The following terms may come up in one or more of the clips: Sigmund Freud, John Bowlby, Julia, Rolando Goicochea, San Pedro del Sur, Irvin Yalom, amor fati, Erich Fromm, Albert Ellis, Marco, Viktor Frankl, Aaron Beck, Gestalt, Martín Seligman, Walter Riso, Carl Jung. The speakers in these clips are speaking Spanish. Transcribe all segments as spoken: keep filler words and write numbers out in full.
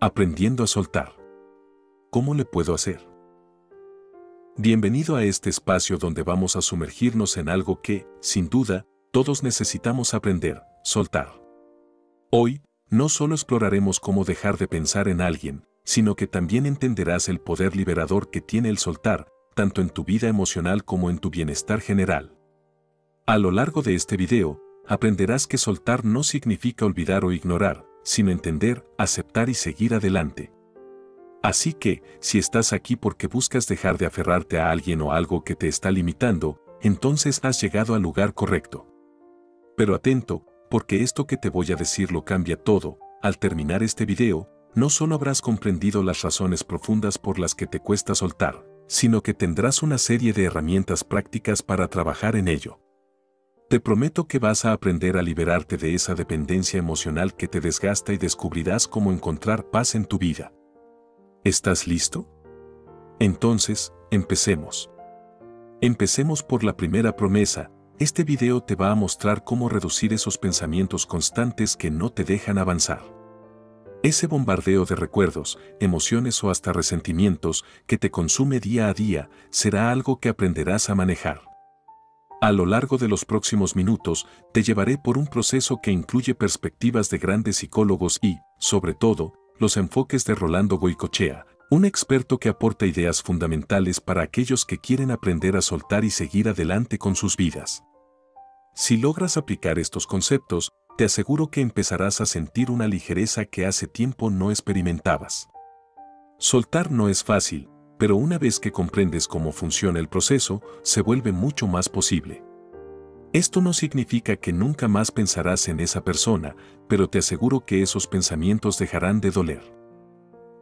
Aprendiendo a soltar. ¿Cómo le puedo hacer? Bienvenido a este espacio donde vamos a sumergirnos en algo que, sin duda, todos necesitamos aprender, soltar. Hoy, no solo exploraremos cómo dejar de pensar en alguien, sino que también entenderás el poder liberador que tiene el soltar, tanto en tu vida emocional como en tu bienestar general. A lo largo de este video, aprenderás que soltar no significa olvidar o ignorar, sino entender, aceptar y seguir adelante. Así que, si estás aquí porque buscas dejar de aferrarte a alguien o algo que te está limitando, entonces has llegado al lugar correcto. Pero atento, porque esto que te voy a decir lo cambia todo. Al terminar este video, no solo habrás comprendido las razones profundas por las que te cuesta soltar, sino que tendrás una serie de herramientas prácticas para trabajar en ello. Te prometo que vas a aprender a liberarte de esa dependencia emocional que te desgasta y descubrirás cómo encontrar paz en tu vida. ¿Estás listo? Entonces, empecemos. Empecemos por la primera promesa. Este video te va a mostrar cómo reducir esos pensamientos constantes que no te dejan avanzar. Ese bombardeo de recuerdos, emociones o hasta resentimientos que te consume día a día será algo que aprenderás a manejar. A lo largo de los próximos minutos, te llevaré por un proceso que incluye perspectivas de grandes psicólogos y, sobre todo, los enfoques de Rolando Goicochea, un experto que aporta ideas fundamentales para aquellos que quieren aprender a soltar y seguir adelante con sus vidas. Si logras aplicar estos conceptos, te aseguro que empezarás a sentir una ligereza que hace tiempo no experimentabas. Soltar no es fácil, pero una vez que comprendes cómo funciona el proceso, se vuelve mucho más posible. Esto no significa que nunca más pensarás en esa persona, pero te aseguro que esos pensamientos dejarán de doler.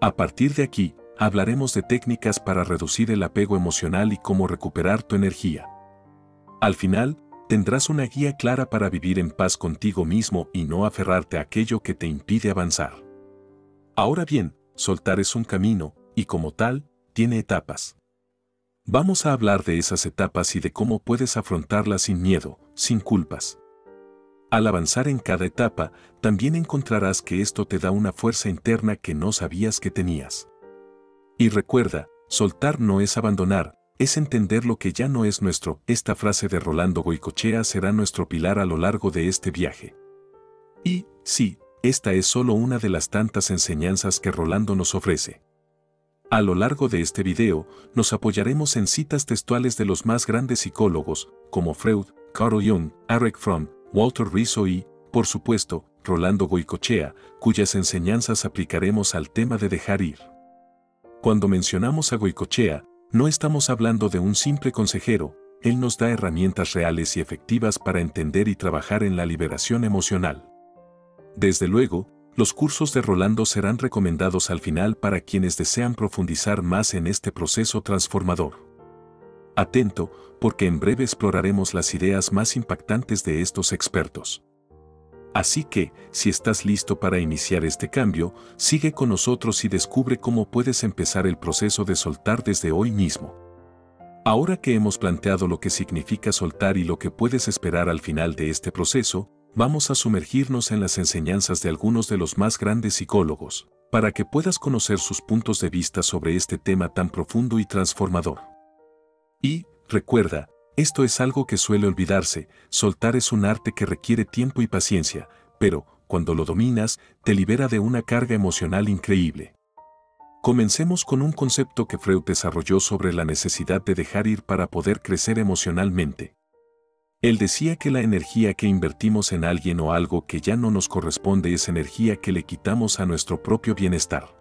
A partir de aquí, hablaremos de técnicas para reducir el apego emocional y cómo recuperar tu energía. Al final, tendrás una guía clara para vivir en paz contigo mismo y no aferrarte a aquello que te impide avanzar. Ahora bien, soltar es un camino, y como tal, tiene etapas. Vamos a hablar de esas etapas y de cómo puedes afrontarlas sin miedo, sin culpas. Al avanzar en cada etapa, también encontrarás que esto te da una fuerza interna que no sabías que tenías. Y recuerda, soltar no es abandonar, es entender lo que ya no es nuestro. Esta frase de Rolando Goicochea será nuestro pilar a lo largo de este viaje. Y, sí, esta es solo una de las tantas enseñanzas que Rolando nos ofrece. A lo largo de este video, nos apoyaremos en citas textuales de los más grandes psicólogos, como Freud, Carl Jung, Erich Fromm, Walter Riso y, por supuesto, Rolando Goicochea, cuyas enseñanzas aplicaremos al tema de dejar ir. Cuando mencionamos a Goicochea, no estamos hablando de un simple consejero, él nos da herramientas reales y efectivas para entender y trabajar en la liberación emocional. Desde luego, los cursos de Rolando serán recomendados al final para quienes desean profundizar más en este proceso transformador. Atento, porque en breve exploraremos las ideas más impactantes de estos expertos. Así que, si estás listo para iniciar este cambio, sigue con nosotros y descubre cómo puedes empezar el proceso de soltar desde hoy mismo. Ahora que hemos planteado lo que significa soltar y lo que puedes esperar al final de este proceso, vamos a sumergirnos en las enseñanzas de algunos de los más grandes psicólogos, para que puedas conocer sus puntos de vista sobre este tema tan profundo y transformador. Y, recuerda, esto es algo que suele olvidarse, soltar es un arte que requiere tiempo y paciencia, pero, cuando lo dominas, te libera de una carga emocional increíble. Comencemos con un concepto que Freud desarrolló sobre la necesidad de dejar ir para poder crecer emocionalmente. Él decía que la energía que invertimos en alguien o algo que ya no nos corresponde es energía que le quitamos a nuestro propio bienestar.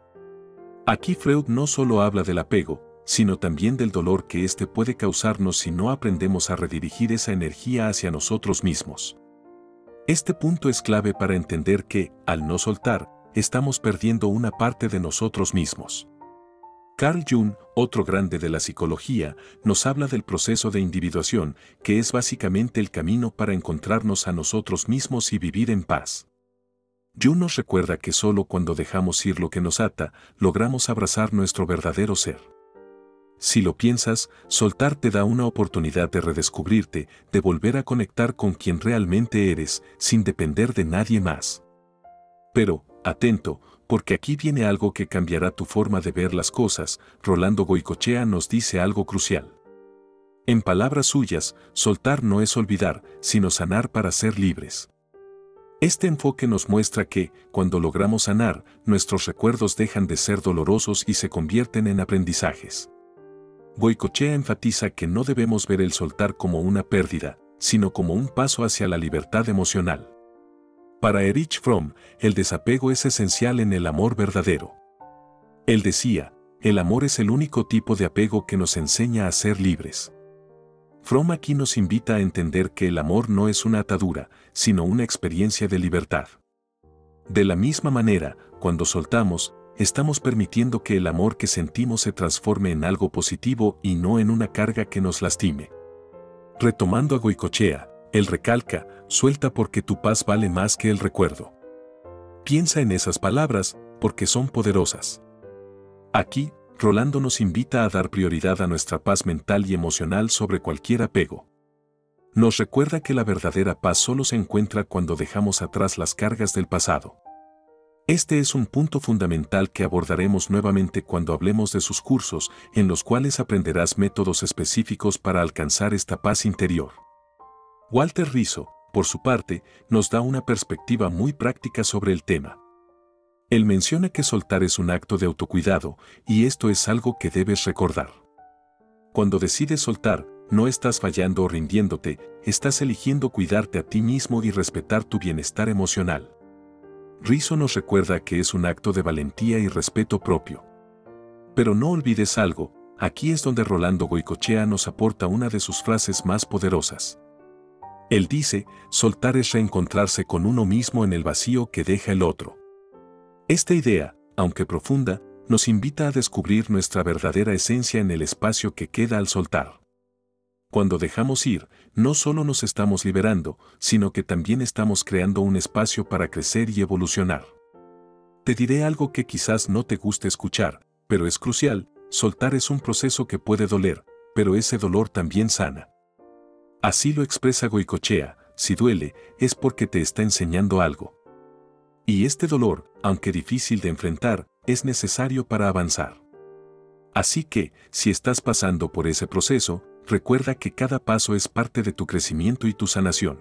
Aquí Freud no solo habla del apego, sino también del dolor que éste puede causarnos si no aprendemos a redirigir esa energía hacia nosotros mismos. Este punto es clave para entender que, al no soltar, estamos perdiendo una parte de nosotros mismos. Carl Jung, otro grande de la psicología, nos habla del proceso de individuación, que es básicamente el camino para encontrarnos a nosotros mismos y vivir en paz. Jung nos recuerda que solo cuando dejamos ir lo que nos ata, logramos abrazar nuestro verdadero ser. Si lo piensas, soltar te da una oportunidad de redescubrirte, de volver a conectar con quien realmente eres, sin depender de nadie más. Pero, atento, porque aquí viene algo que cambiará tu forma de ver las cosas. Rolando Goicochea nos dice algo crucial. En palabras suyas, soltar no es olvidar, sino sanar para ser libres. Este enfoque nos muestra que, cuando logramos sanar, nuestros recuerdos dejan de ser dolorosos y se convierten en aprendizajes. Goicochea enfatiza que no debemos ver el soltar como una pérdida, sino como un paso hacia la libertad emocional. Para Erich Fromm, el desapego es esencial en el amor verdadero. Él decía, el amor es el único tipo de apego que nos enseña a ser libres. Fromm aquí nos invita a entender que el amor no es una atadura, sino una experiencia de libertad. De la misma manera, cuando soltamos, estamos permitiendo que el amor que sentimos se transforme en algo positivo y no en una carga que nos lastime. Retomando a Goicochea, él recalca, suelta porque tu paz vale más que el recuerdo. Piensa en esas palabras, porque son poderosas. Aquí, Rolando nos invita a dar prioridad a nuestra paz mental y emocional sobre cualquier apego. Nos recuerda que la verdadera paz solo se encuentra cuando dejamos atrás las cargas del pasado. Este es un punto fundamental que abordaremos nuevamente cuando hablemos de sus cursos, en los cuales aprenderás métodos específicos para alcanzar esta paz interior. Walter Riso, por su parte, nos da una perspectiva muy práctica sobre el tema. Él menciona que soltar es un acto de autocuidado, y esto es algo que debes recordar. Cuando decides soltar, no estás fallando o rindiéndote, estás eligiendo cuidarte a ti mismo y respetar tu bienestar emocional. Riso nos recuerda que es un acto de valentía y respeto propio. Pero no olvides algo, aquí es donde Rolando Goicochea nos aporta una de sus frases más poderosas. Él dice, soltar es reencontrarse con uno mismo en el vacío que deja el otro. Esta idea, aunque profunda, nos invita a descubrir nuestra verdadera esencia en el espacio que queda al soltar. Cuando dejamos ir, no solo nos estamos liberando, sino que también estamos creando un espacio para crecer y evolucionar. Te diré algo que quizás no te guste escuchar, pero es crucial, soltar es un proceso que puede doler, pero ese dolor también sana. Así lo expresa Goicochea, si duele, es porque te está enseñando algo. Y este dolor, aunque difícil de enfrentar, es necesario para avanzar. Así que, si estás pasando por ese proceso, recuerda que cada paso es parte de tu crecimiento y tu sanación.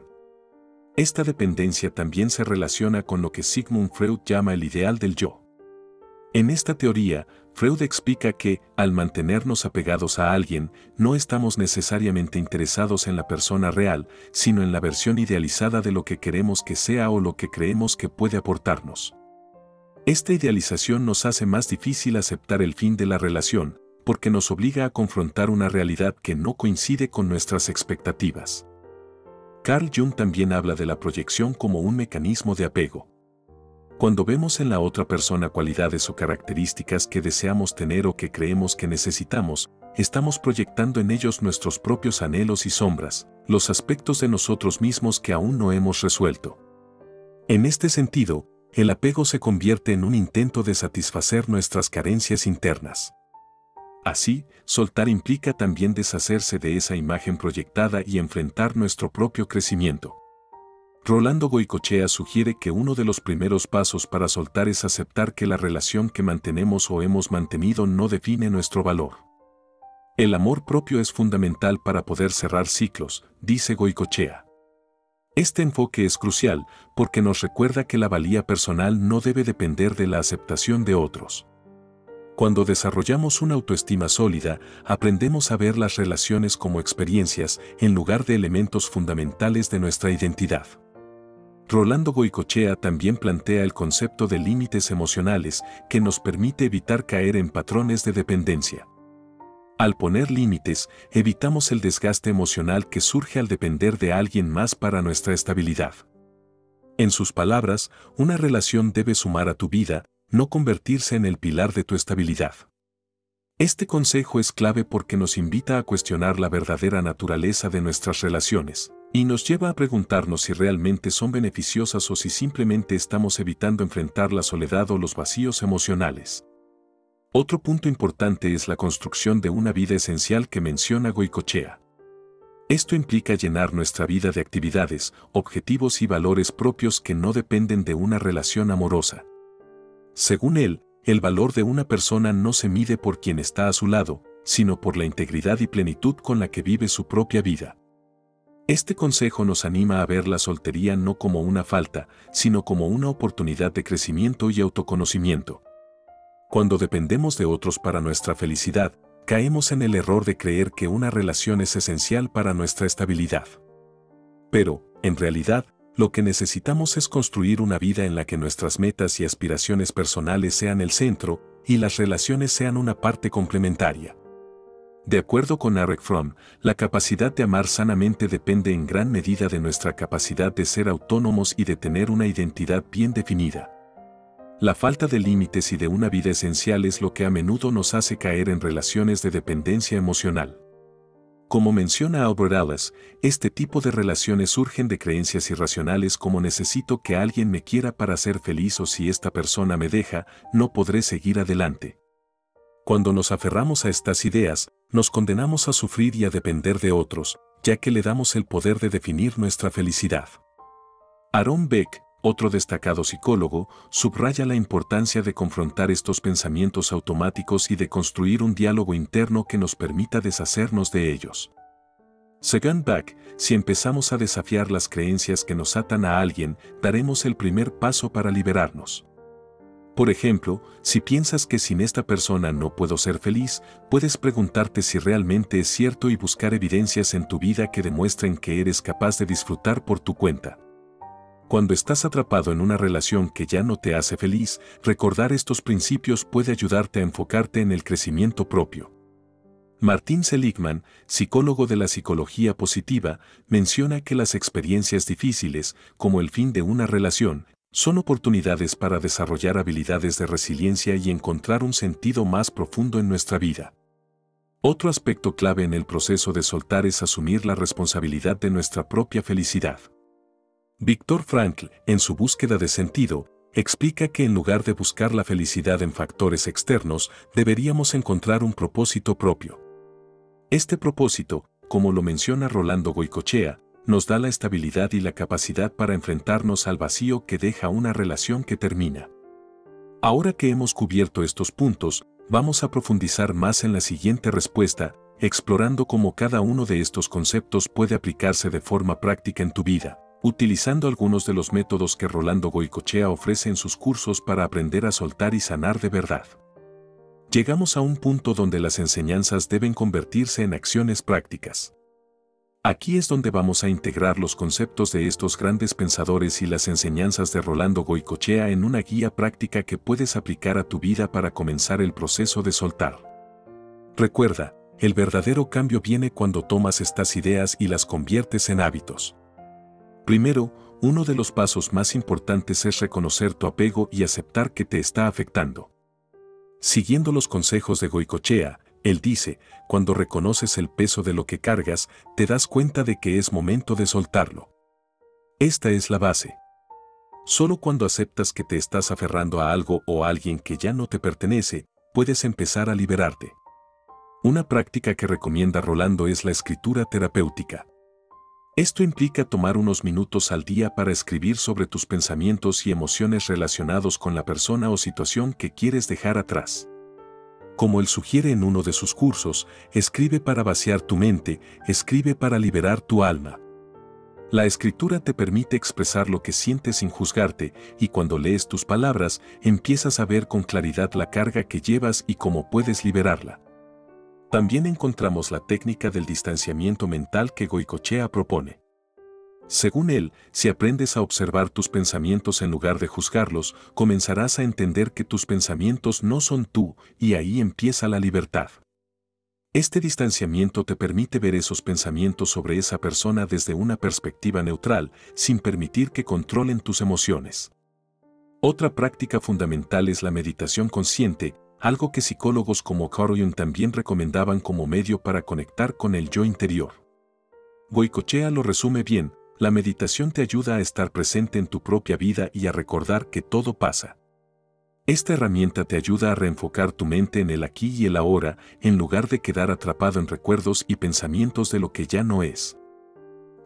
Esta dependencia también se relaciona con lo que Sigmund Freud llama el ideal del yo. En esta teoría, Freud explica que, al mantenernos apegados a alguien, no estamos necesariamente interesados en la persona real, sino en la versión idealizada de lo que queremos que sea o lo que creemos que puede aportarnos. Esta idealización nos hace más difícil aceptar el fin de la relación, porque nos obliga a confrontar una realidad que no coincide con nuestras expectativas. Carl Jung también habla de la proyección como un mecanismo de apego. Cuando vemos en la otra persona cualidades o características que deseamos tener o que creemos que necesitamos, estamos proyectando en ellos nuestros propios anhelos y sombras, los aspectos de nosotros mismos que aún no hemos resuelto. En este sentido, el apego se convierte en un intento de satisfacer nuestras carencias internas. Así, soltar implica también deshacerse de esa imagen proyectada y enfrentar nuestro propio crecimiento. Rolando Goicochea sugiere que uno de los primeros pasos para soltar es aceptar que la relación que mantenemos o hemos mantenido no define nuestro valor. El amor propio es fundamental para poder cerrar ciclos, dice Goicochea. Este enfoque es crucial porque nos recuerda que la valía personal no debe depender de la aceptación de otros. Cuando desarrollamos una autoestima sólida, aprendemos a ver las relaciones como experiencias en lugar de elementos fundamentales de nuestra identidad. Rolando Goicochea también plantea el concepto de límites emocionales que nos permite evitar caer en patrones de dependencia. Al poner límites, evitamos el desgaste emocional que surge al depender de alguien más para nuestra estabilidad. En sus palabras, una relación debe sumar a tu vida, no convertirse en el pilar de tu estabilidad. Este consejo es clave porque nos invita a cuestionar la verdadera naturaleza de nuestras relaciones, y nos lleva a preguntarnos si realmente son beneficiosas o si simplemente estamos evitando enfrentar la soledad o los vacíos emocionales. Otro punto importante es la construcción de una vida esencial que menciona Goicochea. Esto implica llenar nuestra vida de actividades, objetivos y valores propios que no dependen de una relación amorosa. Según él, el valor de una persona no se mide por quien está a su lado, sino por la integridad y plenitud con la que vive su propia vida. Este consejo nos anima a ver la soltería no como una falta, sino como una oportunidad de crecimiento y autoconocimiento. Cuando dependemos de otros para nuestra felicidad, caemos en el error de creer que una relación es esencial para nuestra estabilidad. Pero, en realidad, lo que necesitamos es construir una vida en la que nuestras metas y aspiraciones personales sean el centro y las relaciones sean una parte complementaria. De acuerdo con Erich Fromm, la capacidad de amar sanamente depende en gran medida de nuestra capacidad de ser autónomos y de tener una identidad bien definida. La falta de límites y de una vida esencial es lo que a menudo nos hace caer en relaciones de dependencia emocional. Como menciona Albert Ellis, este tipo de relaciones surgen de creencias irracionales como necesito que alguien me quiera para ser feliz o si esta persona me deja, no podré seguir adelante. Cuando nos aferramos a estas ideas, nos condenamos a sufrir y a depender de otros, ya que le damos el poder de definir nuestra felicidad. Aaron Beck, otro destacado psicólogo, subraya la importancia de confrontar estos pensamientos automáticos y de construir un diálogo interno que nos permita deshacernos de ellos. Según Beck, si empezamos a desafiar las creencias que nos atan a alguien, daremos el primer paso para liberarnos. Por ejemplo, si piensas que sin esta persona no puedo ser feliz, puedes preguntarte si realmente es cierto y buscar evidencias en tu vida que demuestren que eres capaz de disfrutar por tu cuenta. Cuando estás atrapado en una relación que ya no te hace feliz, recordar estos principios puede ayudarte a enfocarte en el crecimiento propio. Martín Seligman, psicólogo de la psicología positiva, menciona que las experiencias difíciles, como el fin de una relación, son oportunidades para desarrollar habilidades de resiliencia y encontrar un sentido más profundo en nuestra vida. Otro aspecto clave en el proceso de soltar es asumir la responsabilidad de nuestra propia felicidad. Viktor Frankl, en su búsqueda de sentido, explica que en lugar de buscar la felicidad en factores externos, deberíamos encontrar un propósito propio. Este propósito, como lo menciona Rolando Goicochea, nos da la estabilidad y la capacidad para enfrentarnos al vacío que deja una relación que termina. Ahora que hemos cubierto estos puntos, vamos a profundizar más en la siguiente respuesta, explorando cómo cada uno de estos conceptos puede aplicarse de forma práctica en tu vida, utilizando algunos de los métodos que Rolando Goicochea ofrece en sus cursos para aprender a soltar y sanar de verdad. Llegamos a un punto donde las enseñanzas deben convertirse en acciones prácticas. Aquí es donde vamos a integrar los conceptos de estos grandes pensadores y las enseñanzas de Rolando Goicochea en una guía práctica que puedes aplicar a tu vida para comenzar el proceso de soltar. Recuerda, el verdadero cambio viene cuando tomas estas ideas y las conviertes en hábitos. Primero, uno de los pasos más importantes es reconocer tu apego y aceptar que te está afectando. Siguiendo los consejos de Goicochea, él dice, cuando reconoces el peso de lo que cargas, te das cuenta de que es momento de soltarlo. Esta es la base. Solo cuando aceptas que te estás aferrando a algo o a alguien que ya no te pertenece, puedes empezar a liberarte. Una práctica que recomienda Rolando es la escritura terapéutica. Esto implica tomar unos minutos al día para escribir sobre tus pensamientos y emociones relacionados con la persona o situación que quieres dejar atrás. Como él sugiere en uno de sus cursos, escribe para vaciar tu mente, escribe para liberar tu alma. La escritura te permite expresar lo que sientes sin juzgarte, y cuando lees tus palabras, empiezas a ver con claridad la carga que llevas y cómo puedes liberarla. También encontramos la técnica del distanciamiento mental que Goicochea propone. Según él, si aprendes a observar tus pensamientos en lugar de juzgarlos, comenzarás a entender que tus pensamientos no son tú, y ahí empieza la libertad. Este distanciamiento te permite ver esos pensamientos sobre esa persona desde una perspectiva neutral, sin permitir que controlen tus emociones. Otra práctica fundamental es la meditación consciente, algo que psicólogos como Carl Jung también recomendaban como medio para conectar con el yo interior. Goicochea lo resume bien, la meditación te ayuda a estar presente en tu propia vida y a recordar que todo pasa. Esta herramienta te ayuda a reenfocar tu mente en el aquí y el ahora, en lugar de quedar atrapado en recuerdos y pensamientos de lo que ya no es.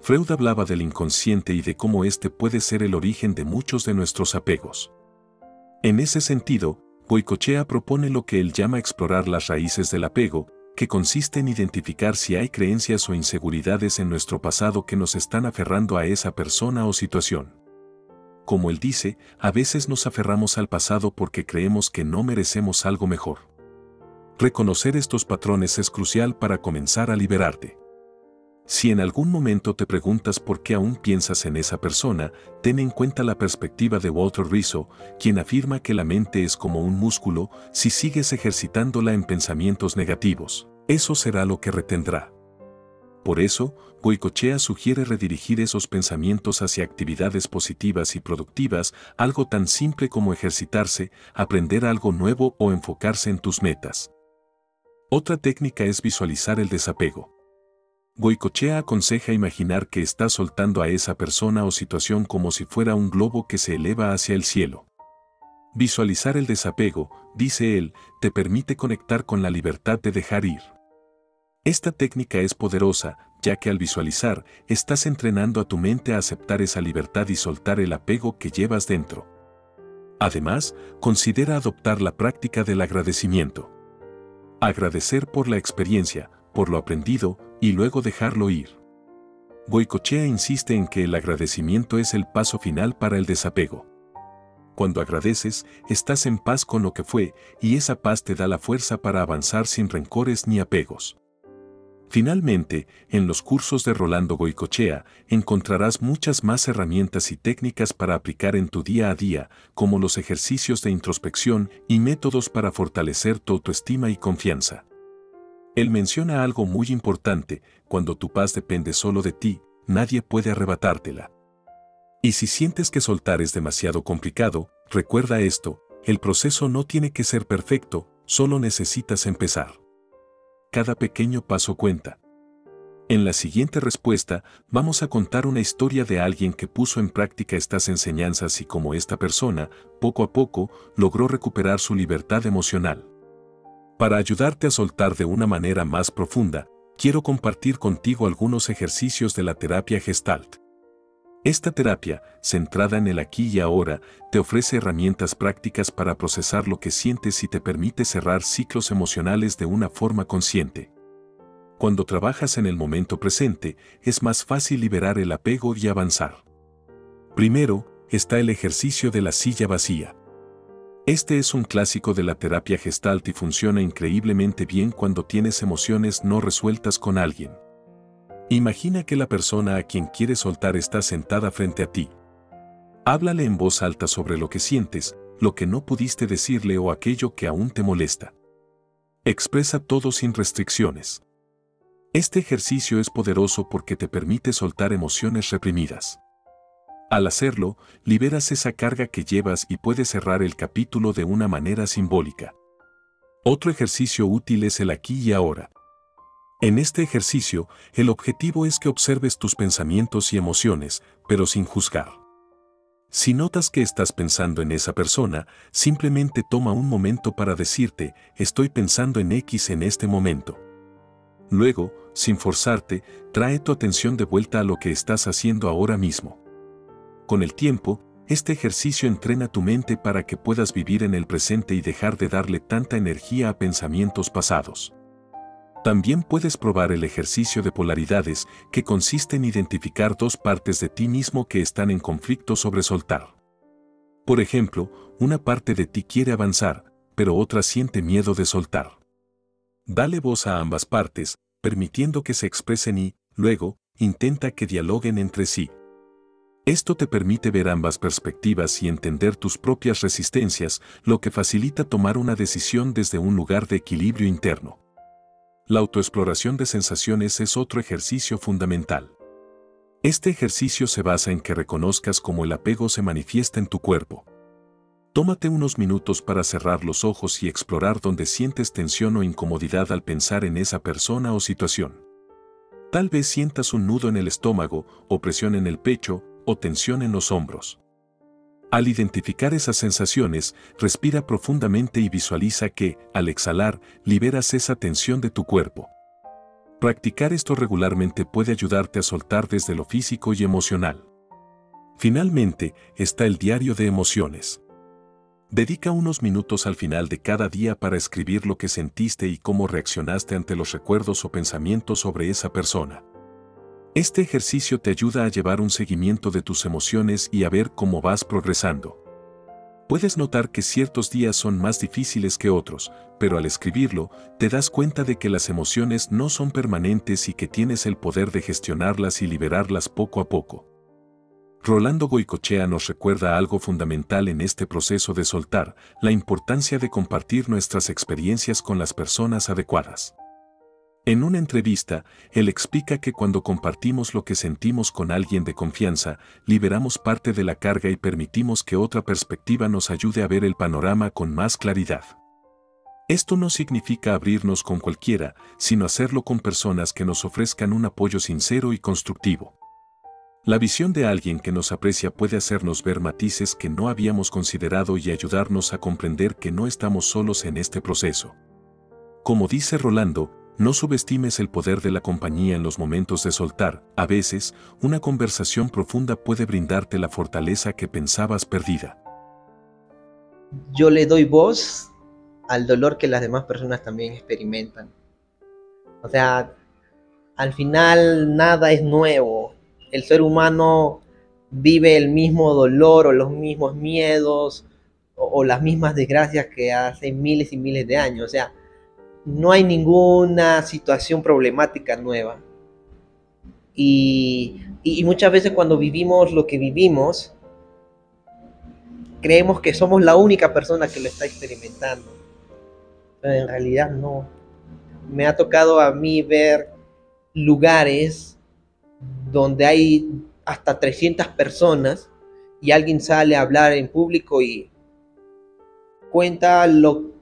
Freud hablaba del inconsciente y de cómo este puede ser el origen de muchos de nuestros apegos. En ese sentido, Goicochea propone lo que él llama explorar las raíces del apego, que consiste en identificar si hay creencias o inseguridades en nuestro pasado que nos están aferrando a esa persona o situación. Como él dice, a veces nos aferramos al pasado porque creemos que no merecemos algo mejor. Reconocer estos patrones es crucial para comenzar a liberarte. Si en algún momento te preguntas por qué aún piensas en esa persona, ten en cuenta la perspectiva de Walter Riso, quien afirma que la mente es como un músculo, si sigues ejercitándola en pensamientos negativos, eso será lo que retendrá. Por eso, Goicochea sugiere redirigir esos pensamientos hacia actividades positivas y productivas, algo tan simple como ejercitarse, aprender algo nuevo o enfocarse en tus metas. Otra técnica es visualizar el desapego. Goicochea aconseja imaginar que estás soltando a esa persona o situación como si fuera un globo que se eleva hacia el cielo. Visualizar el desapego, dice él, te permite conectar con la libertad de dejar ir. Esta técnica es poderosa, ya que al visualizar, estás entrenando a tu mente a aceptar esa libertad y soltar el apego que llevas dentro. Además, considera adoptar la práctica del agradecimiento. Agradecer por la experiencia, por lo aprendido, y luego dejarlo ir. Goicochea insiste en que el agradecimiento es el paso final para el desapego. Cuando agradeces, estás en paz con lo que fue, y esa paz te da la fuerza para avanzar sin rencores ni apegos. Finalmente, en los cursos de Rolando Goicochea, encontrarás muchas más herramientas y técnicas para aplicar en tu día a día, como los ejercicios de introspección y métodos para fortalecer tu autoestima y confianza. Él menciona algo muy importante: cuando tu paz depende solo de ti, nadie puede arrebatártela. Y si sientes que soltar es demasiado complicado, recuerda esto: el proceso no tiene que ser perfecto, solo necesitas empezar. Cada pequeño paso cuenta. En la siguiente respuesta, vamos a contar una historia de alguien que puso en práctica estas enseñanzas y cómo esta persona, poco a poco, logró recuperar su libertad emocional. Para ayudarte a soltar de una manera más profunda, quiero compartir contigo algunos ejercicios de la terapia Gestalt. Esta terapia, centrada en el aquí y ahora, te ofrece herramientas prácticas para procesar lo que sientes y te permite cerrar ciclos emocionales de una forma consciente. Cuando trabajas en el momento presente, es más fácil liberar el apego y avanzar. Primero, está el ejercicio de la silla vacía. Este es un clásico de la terapia Gestalt y funciona increíblemente bien cuando tienes emociones no resueltas con alguien. Imagina que la persona a quien quieres soltar está sentada frente a ti. Háblale en voz alta sobre lo que sientes, lo que no pudiste decirle o aquello que aún te molesta. Expresa todo sin restricciones. Este ejercicio es poderoso porque te permite soltar emociones reprimidas. Al hacerlo, liberas esa carga que llevas y puedes cerrar el capítulo de una manera simbólica. Otro ejercicio útil es el aquí y ahora. En este ejercicio, el objetivo es que observes tus pensamientos y emociones, pero sin juzgar. Si notas que estás pensando en esa persona, simplemente toma un momento para decirte, estoy pensando en X en este momento. Luego, sin forzarte, trae tu atención de vuelta a lo que estás haciendo ahora mismo. Con el tiempo, este ejercicio entrena tu mente para que puedas vivir en el presente y dejar de darle tanta energía a pensamientos pasados. También puedes probar el ejercicio de polaridades, que consiste en identificar dos partes de ti mismo que están en conflicto sobre soltar. Por ejemplo, una parte de ti quiere avanzar, pero otra siente miedo de soltar. Dale voz a ambas partes, permitiendo que se expresen y, luego, intenta que dialoguen entre sí. Esto te permite ver ambas perspectivas y entender tus propias resistencias, lo que facilita tomar una decisión desde un lugar de equilibrio interno. La autoexploración de sensaciones es otro ejercicio fundamental. Este ejercicio se basa en que reconozcas cómo el apego se manifiesta en tu cuerpo. Tómate unos minutos para cerrar los ojos y explorar dónde sientes tensión o incomodidad al pensar en esa persona o situación. Tal vez sientas un nudo en el estómago, o presión en el pecho, o tensión en los hombros. Al identificar esas sensaciones, respira profundamente y visualiza que, al exhalar, liberas esa tensión de tu cuerpo. Practicar esto regularmente puede ayudarte a soltar desde lo físico y emocional. Finalmente, está el diario de emociones. Dedica unos minutos al final de cada día para escribir lo que sentiste y cómo reaccionaste ante los recuerdos o pensamientos sobre esa persona. Este ejercicio te ayuda a llevar un seguimiento de tus emociones y a ver cómo vas progresando. Puedes notar que ciertos días son más difíciles que otros, pero al escribirlo, te das cuenta de que las emociones no son permanentes y que tienes el poder de gestionarlas y liberarlas poco a poco. Rolando Goicochea nos recuerda algo fundamental en este proceso de soltar, la importancia de compartir nuestras experiencias con las personas adecuadas. En una entrevista, él explica que cuando compartimos lo que sentimos con alguien de confianza, liberamos parte de la carga y permitimos que otra perspectiva nos ayude a ver el panorama con más claridad. Esto no significa abrirnos con cualquiera, sino hacerlo con personas que nos ofrezcan un apoyo sincero y constructivo. La visión de alguien que nos aprecia puede hacernos ver matices que no habíamos considerado y ayudarnos a comprender que no estamos solos en este proceso. Como dice Rolando, no subestimes el poder de la compañía en los momentos de soltar. A veces, una conversación profunda puede brindarte la fortaleza que pensabas perdida. Yo le doy voz al dolor que las demás personas también experimentan. O sea, al final nada es nuevo. El ser humano vive el mismo dolor o los mismos miedos o, o las mismas desgracias que hace miles y miles de años. O sea, no hay ninguna situación problemática nueva. Y, y, y muchas veces cuando vivimos lo que vivimos, creemos que somos la única persona que lo está experimentando. Pero en realidad no. Me ha tocado a mí ver lugares donde hay hasta trescientas personas y alguien sale a hablar en público y cuenta lo que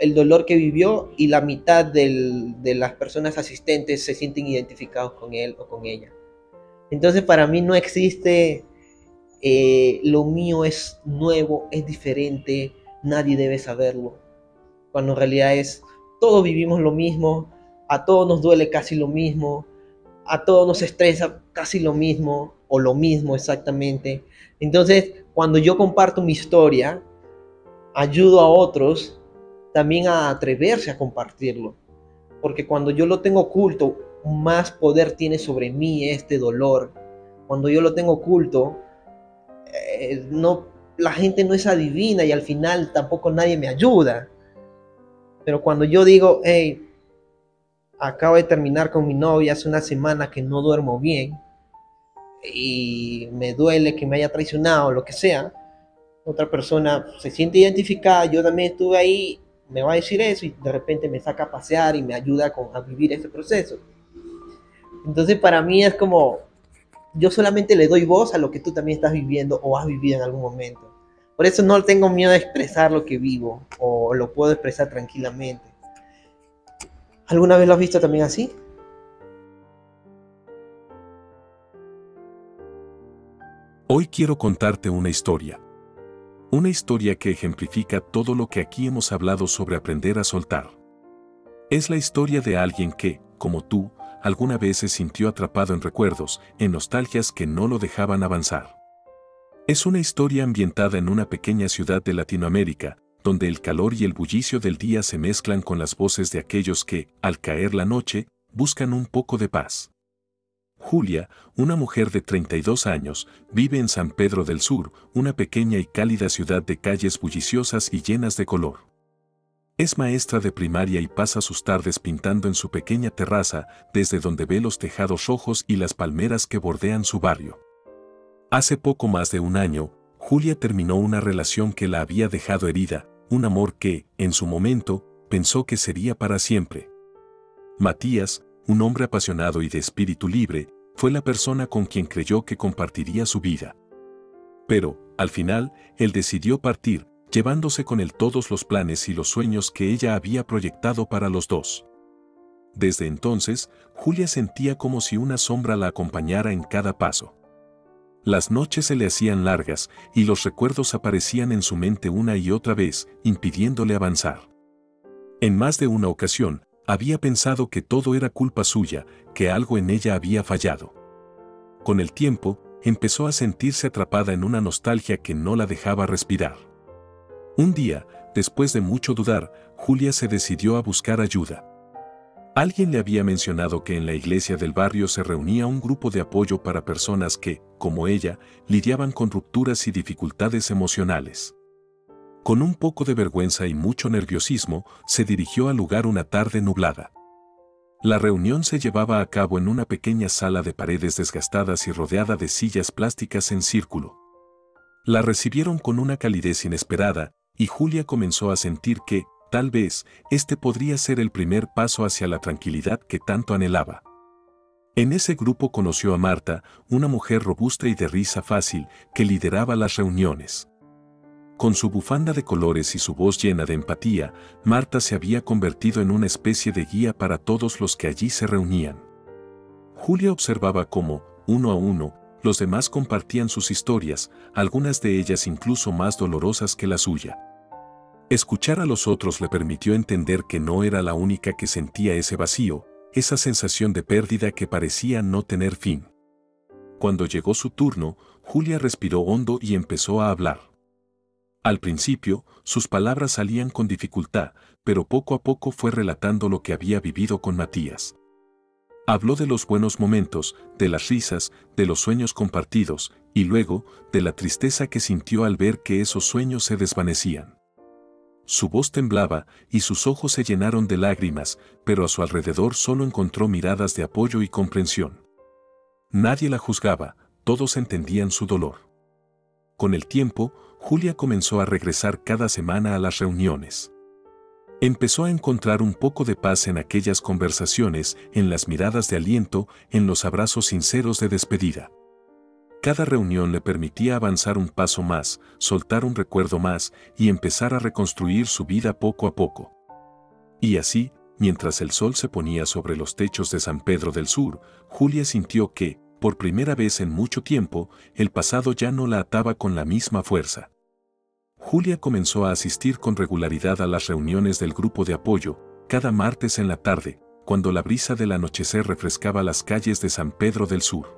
el dolor que vivió, y la mitad del, de las personas asistentes se sienten identificados con él o con ella. Entonces para mí no existe eh, lo mío es nuevo, es diferente, nadie debe saberlo, cuando en realidad es todos vivimos lo mismo, a todos nos duele casi lo mismo, a todos nos estresa casi lo mismo o lo mismo exactamente. Entonces cuando yo comparto mi historia, ayudo a otros también a atreverse a compartirlo, porque cuando yo lo tengo oculto, más poder tiene sobre mí este dolor. Cuando yo lo tengo oculto, eh, no, la gente no es adivina y al final tampoco nadie me ayuda. Pero cuando yo digo, hey, acabo de terminar con mi novia, hace una semana que no duermo bien y me duele que me haya traicionado, lo que sea, otra persona se siente identificada, yo también estuve ahí, me va a decir eso y de repente me saca a pasear y me ayuda con, a vivir ese proceso. Entonces para mí es como, yo solamente le doy voz a lo que tú también estás viviendo o has vivido en algún momento. Por eso no tengo miedo de expresar lo que vivo o lo puedo expresar tranquilamente. ¿Alguna vez lo has visto también así? Hoy quiero contarte una historia. Una historia que ejemplifica todo lo que aquí hemos hablado sobre aprender a soltar. Es la historia de alguien que, como tú, alguna vez se sintió atrapado en recuerdos, en nostalgias que no lo dejaban avanzar. Es una historia ambientada en una pequeña ciudad de Latinoamérica, donde el calor y el bullicio del día se mezclan con las voces de aquellos que, al caer la noche, buscan un poco de paz. Julia, una mujer de treinta y dos años, vive en San Pedro del Sur, una pequeña y cálida ciudad de calles bulliciosas y llenas de color. Es maestra de primaria y pasa sus tardes pintando en su pequeña terraza, desde donde ve los tejados rojos y las palmeras que bordean su barrio. Hace poco más de un año, Julia terminó una relación que la había dejado herida, un amor que, en su momento, pensó que sería para siempre. Matías, un hombre apasionado y de espíritu libre, fue la persona con quien creyó que compartiría su vida. Pero, al final, él decidió partir, llevándose con él todos los planes y los sueños que ella había proyectado para los dos. Desde entonces, Julia sentía como si una sombra la acompañara en cada paso. Las noches se le hacían largas y los recuerdos aparecían en su mente una y otra vez, impidiéndole avanzar. En más de una ocasión, había pensado que todo era culpa suya, que algo en ella había fallado. Con el tiempo, empezó a sentirse atrapada en una nostalgia que no la dejaba respirar. Un día, después de mucho dudar, Julia se decidió a buscar ayuda. Alguien le había mencionado que en la iglesia del barrio se reunía un grupo de apoyo para personas que, como ella, lidiaban con rupturas y dificultades emocionales. Con un poco de vergüenza y mucho nerviosismo, se dirigió al lugar una tarde nublada. La reunión se llevaba a cabo en una pequeña sala de paredes desgastadas y rodeada de sillas plásticas en círculo. La recibieron con una calidez inesperada, y Julia comenzó a sentir que, tal vez, este podría ser el primer paso hacia la tranquilidad que tanto anhelaba. En ese grupo conoció a Marta, una mujer robusta y de risa fácil, que lideraba las reuniones. Con su bufanda de colores y su voz llena de empatía, Marta se había convertido en una especie de guía para todos los que allí se reunían. Julia observaba cómo, uno a uno, los demás compartían sus historias, algunas de ellas incluso más dolorosas que la suya. Escuchar a los otros le permitió entender que no era la única que sentía ese vacío, esa sensación de pérdida que parecía no tener fin. Cuando llegó su turno, Julia respiró hondo y empezó a hablar. Al principio, sus palabras salían con dificultad, pero poco a poco fue relatando lo que había vivido con Matías. Habló de los buenos momentos, de las risas, de los sueños compartidos, y luego, de la tristeza que sintió al ver que esos sueños se desvanecían. Su voz temblaba y sus ojos se llenaron de lágrimas, pero a su alrededor solo encontró miradas de apoyo y comprensión. Nadie la juzgaba, todos entendían su dolor. Con el tiempo, Julia comenzó a regresar cada semana a las reuniones. Empezó a encontrar un poco de paz en aquellas conversaciones, en las miradas de aliento, en los abrazos sinceros de despedida. Cada reunión le permitía avanzar un paso más, soltar un recuerdo más y empezar a reconstruir su vida poco a poco. Y así, mientras el sol se ponía sobre los techos de San Pedro del Sur, Julia sintió que, por primera vez en mucho tiempo, el pasado ya no la ataba con la misma fuerza. Julia comenzó a asistir con regularidad a las reuniones del grupo de apoyo, cada martes en la tarde, cuando la brisa del anochecer refrescaba las calles de San Pedro del Sur.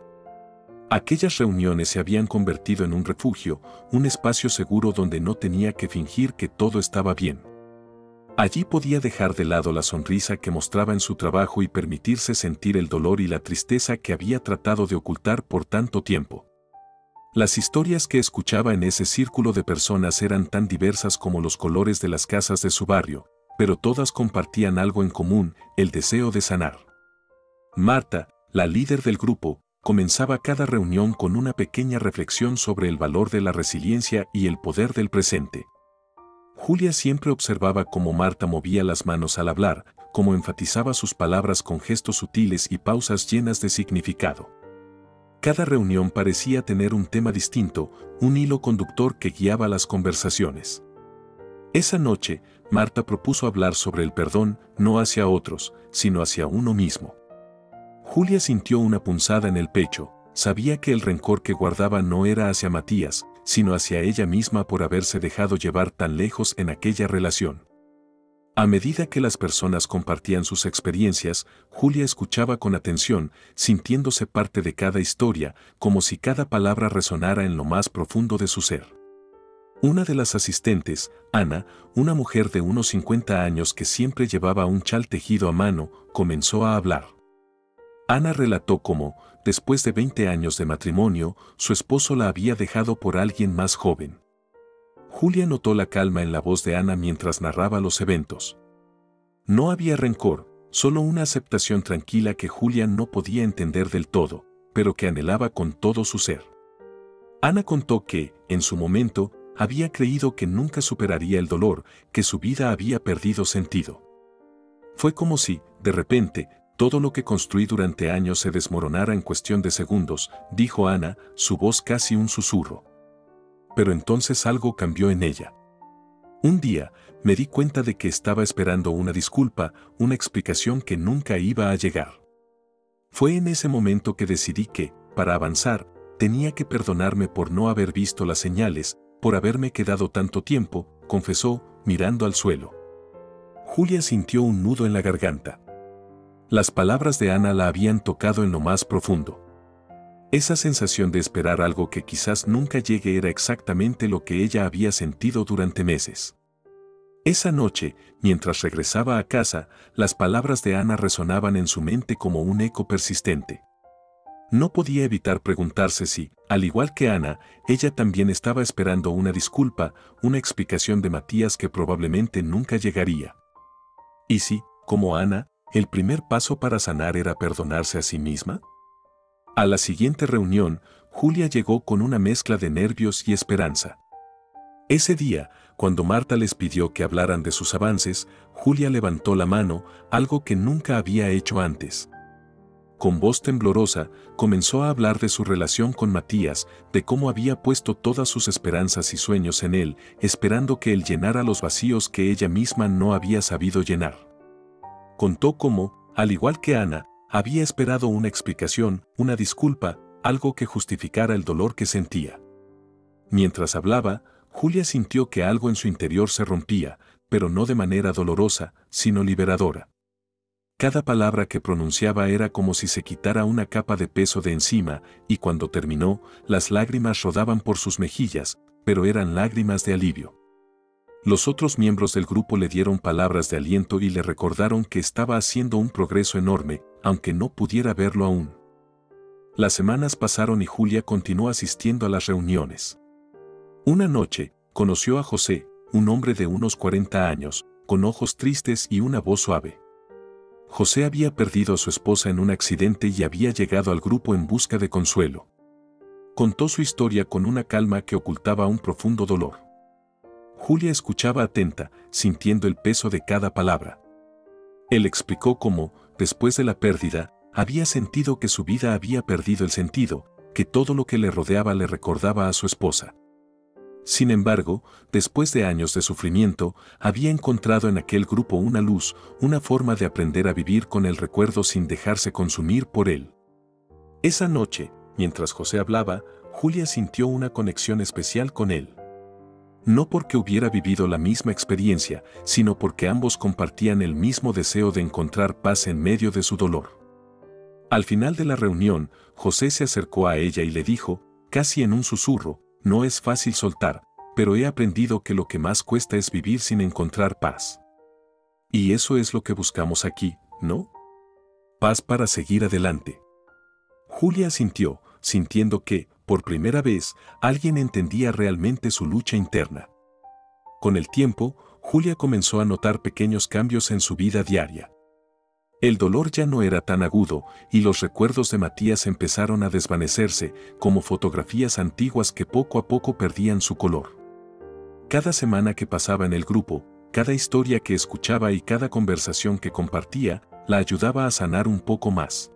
Aquellas reuniones se habían convertido en un refugio, un espacio seguro donde no tenía que fingir que todo estaba bien. Allí podía dejar de lado la sonrisa que mostraba en su trabajo y permitirse sentir el dolor y la tristeza que había tratado de ocultar por tanto tiempo. Las historias que escuchaba en ese círculo de personas eran tan diversas como los colores de las casas de su barrio, pero todas compartían algo en común, el deseo de sanar. Marta, la líder del grupo, comenzaba cada reunión con una pequeña reflexión sobre el valor de la resiliencia y el poder del presente. Julia siempre observaba cómo Marta movía las manos al hablar, cómo enfatizaba sus palabras con gestos sutiles y pausas llenas de significado. Cada reunión parecía tener un tema distinto, un hilo conductor que guiaba las conversaciones. Esa noche, Marta propuso hablar sobre el perdón, no hacia otros, sino hacia uno mismo. Julia sintió una punzada en el pecho, sabía que el rencor que guardaba no era hacia Matías, sino hacia ella misma por haberse dejado llevar tan lejos en aquella relación. A medida que las personas compartían sus experiencias, Julia escuchaba con atención, sintiéndose parte de cada historia, como si cada palabra resonara en lo más profundo de su ser. Una de las asistentes, Ana, una mujer de unos cincuenta años que siempre llevaba un chal tejido a mano, comenzó a hablar. Ana relató cómo, después de veinte años de matrimonio, su esposo la había dejado por alguien más joven. Julia notó la calma en la voz de Ana mientras narraba los eventos. No había rencor, solo una aceptación tranquila que Julia no podía entender del todo, pero que anhelaba con todo su ser. Ana contó que, en su momento, había creído que nunca superaría el dolor, que su vida había perdido sentido. Fue como si, de repente, todo lo que construí durante años se desmoronara en cuestión de segundos, dijo Ana, su voz casi un susurro. Pero entonces algo cambió en ella. Un día, me di cuenta de que estaba esperando una disculpa, una explicación que nunca iba a llegar. Fue en ese momento que decidí que, para avanzar, tenía que perdonarme por no haber visto las señales, por haberme quedado tanto tiempo, confesó, mirando al suelo. Julia sintió un nudo en la garganta. Las palabras de Ana la habían tocado en lo más profundo. Esa sensación de esperar algo que quizás nunca llegue era exactamente lo que ella había sentido durante meses. Esa noche, mientras regresaba a casa, las palabras de Ana resonaban en su mente como un eco persistente. No podía evitar preguntarse si, al igual que Ana, ella también estaba esperando una disculpa, una explicación de Matías que probablemente nunca llegaría. Y si, como Ana, el primer paso para sanar era perdonarse a sí misma. A la siguiente reunión, Julia llegó con una mezcla de nervios y esperanza. Ese día, cuando Marta les pidió que hablaran de sus avances, Julia levantó la mano, algo que nunca había hecho antes. Con voz temblorosa, comenzó a hablar de su relación con Matías, de cómo había puesto todas sus esperanzas y sueños en él, esperando que él llenara los vacíos que ella misma no había sabido llenar. Contó cómo, al igual que Ana, había esperado una explicación, una disculpa, algo que justificara el dolor que sentía. Mientras hablaba, Julia sintió que algo en su interior se rompía, pero no de manera dolorosa, sino liberadora. Cada palabra que pronunciaba era como si se quitara una capa de peso de encima, y cuando terminó, las lágrimas rodaban por sus mejillas, pero eran lágrimas de alivio. Los otros miembros del grupo le dieron palabras de aliento y le recordaron que estaba haciendo un progreso enorme, aunque no pudiera verlo aún. Las semanas pasaron y Julia continuó asistiendo a las reuniones. Una noche, conoció a José, un hombre de unos cuarenta años, con ojos tristes y una voz suave. José había perdido a su esposa en un accidente y había llegado al grupo en busca de consuelo. Contó su historia con una calma que ocultaba un profundo dolor. Julia escuchaba atenta, sintiendo el peso de cada palabra. Él explicó cómo, después de la pérdida, había sentido que su vida había perdido el sentido, que todo lo que le rodeaba le recordaba a su esposa. Sin embargo, después de años de sufrimiento, había encontrado en aquel grupo una luz, una forma de aprender a vivir con el recuerdo sin dejarse consumir por él. Esa noche, mientras José hablaba, Julia sintió una conexión especial con él. No porque hubiera vivido la misma experiencia, sino porque ambos compartían el mismo deseo de encontrar paz en medio de su dolor. Al final de la reunión, José se acercó a ella y le dijo, casi en un susurro, no es fácil soltar, pero he aprendido que lo que más cuesta es vivir sin encontrar paz. Y eso es lo que buscamos aquí, ¿no? Paz para seguir adelante. Julia asintió, sintiendo que, por primera vez, alguien entendía realmente su lucha interna. Con el tiempo, Julia comenzó a notar pequeños cambios en su vida diaria. El dolor ya no era tan agudo y los recuerdos de Matías empezaron a desvanecerse como fotografías antiguas que poco a poco perdían su color. Cada semana que pasaba en el grupo, cada historia que escuchaba y cada conversación que compartía, la ayudaba a sanar un poco más.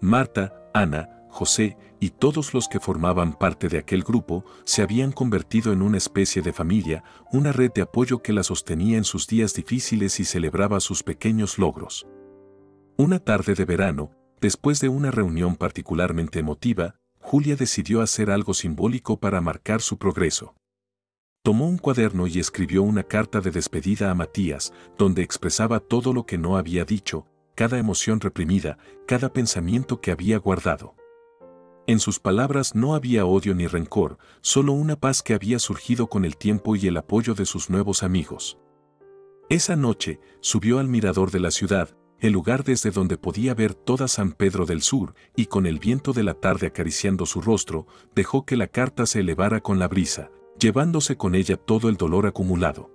Marta, Ana, José y todos los que formaban parte de aquel grupo se habían convertido en una especie de familia, una red de apoyo que la sostenía en sus días difíciles y celebraba sus pequeños logros. Una tarde de verano, después de una reunión particularmente emotiva, Julia decidió hacer algo simbólico para marcar su progreso. Tomó un cuaderno y escribió una carta de despedida a Matías, donde expresaba todo lo que no había dicho, cada emoción reprimida, cada pensamiento que había guardado. En sus palabras no había odio ni rencor, solo una paz que había surgido con el tiempo y el apoyo de sus nuevos amigos. Esa noche, subió al mirador de la ciudad, el lugar desde donde podía ver toda San Pedro del Sur, y con el viento de la tarde acariciando su rostro, dejó que la carta se elevara con la brisa, llevándose con ella todo el dolor acumulado.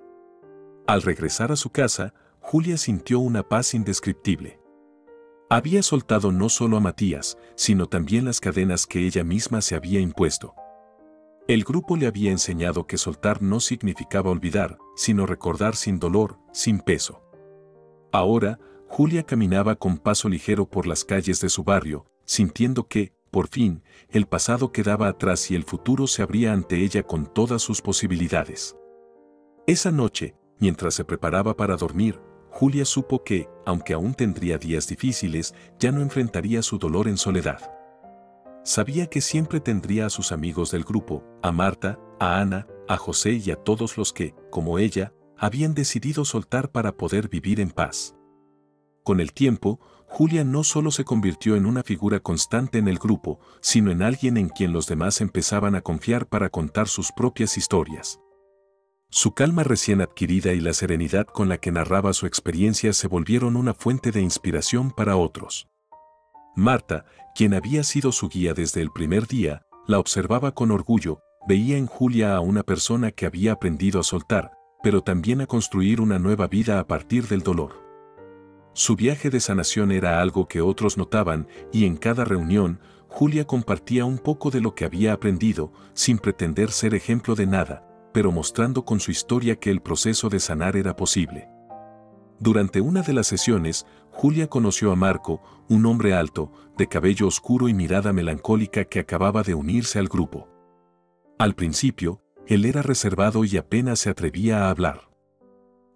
Al regresar a su casa, Julia sintió una paz indescriptible. Había soltado no solo a Matías, sino también las cadenas que ella misma se había impuesto. El grupo le había enseñado que soltar no significaba olvidar, sino recordar sin dolor, sin peso. Ahora, Julia caminaba con paso ligero por las calles de su barrio, sintiendo que, por fin, el pasado quedaba atrás y el futuro se abría ante ella con todas sus posibilidades. Esa noche, mientras se preparaba para dormir, Julia supo que, aunque aún tendría días difíciles, ya no enfrentaría su dolor en soledad. Sabía que siempre tendría a sus amigos del grupo, a Marta, a Ana, a José y a todos los que, como ella, habían decidido soltar para poder vivir en paz. Con el tiempo, Julia no solo se convirtió en una figura constante en el grupo, sino en alguien en quien los demás empezaban a confiar para contar sus propias historias. Su calma recién adquirida y la serenidad con la que narraba su experiencia se volvieron una fuente de inspiración para otros. Marta, quien había sido su guía desde el primer día, la observaba con orgullo, veía en Julia a una persona que había aprendido a soltar, pero también a construir una nueva vida a partir del dolor. Su viaje de sanación era algo que otros notaban y en cada reunión, Julia compartía un poco de lo que había aprendido, sin pretender ser ejemplo de nada, pero mostrando con su historia que el proceso de sanar era posible. Durante una de las sesiones, Julia conoció a Marco, un hombre alto, de cabello oscuro y mirada melancólica que acababa de unirse al grupo. Al principio, él era reservado y apenas se atrevía a hablar.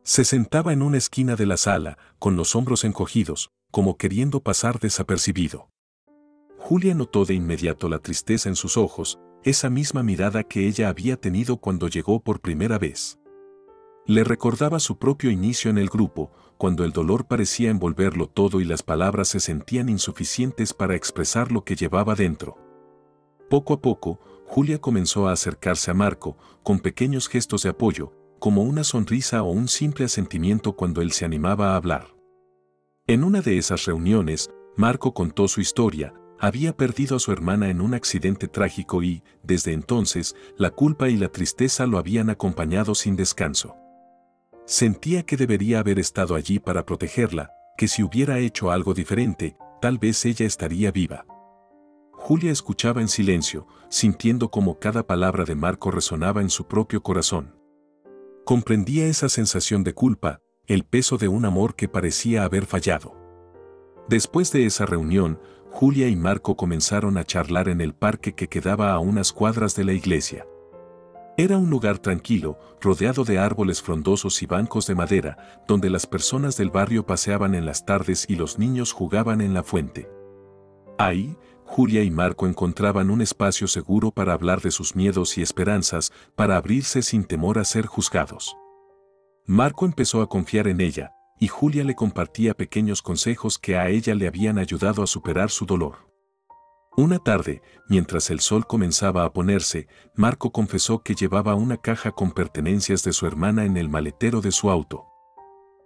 Se sentaba en una esquina de la sala, con los hombros encogidos, como queriendo pasar desapercibido. Julia notó de inmediato la tristeza en sus ojos, esa misma mirada que ella había tenido cuando llegó por primera vez. Le recordaba su propio inicio en el grupo, cuando el dolor parecía envolverlo todo y las palabras se sentían insuficientes para expresar lo que llevaba dentro. Poco a poco, Julia comenzó a acercarse a Marco, con pequeños gestos de apoyo, como una sonrisa o un simple asentimiento cuando él se animaba a hablar. En una de esas reuniones, Marco contó su historia, había perdido a su hermana en un accidente trágico y, desde entonces, la culpa y la tristeza lo habían acompañado sin descanso. Sentía que debería haber estado allí para protegerla, que si hubiera hecho algo diferente, tal vez ella estaría viva. Julia escuchaba en silencio, sintiendo cómo cada palabra de Marco resonaba en su propio corazón. Comprendía esa sensación de culpa, el peso de un amor que parecía haber fallado. Después de esa reunión, Julia y Marco comenzaron a charlar en el parque que quedaba a unas cuadras de la iglesia. Era un lugar tranquilo, rodeado de árboles frondosos y bancos de madera, donde las personas del barrio paseaban en las tardes y los niños jugaban en la fuente. Ahí, Julia y Marco encontraban un espacio seguro para hablar de sus miedos y esperanzas, para abrirse sin temor a ser juzgados. Marco empezó a confiar en ella, y Julia le compartía pequeños consejos que a ella le habían ayudado a superar su dolor. Una tarde, mientras el sol comenzaba a ponerse, Marco confesó que llevaba una caja con pertenencias de su hermana en el maletero de su auto.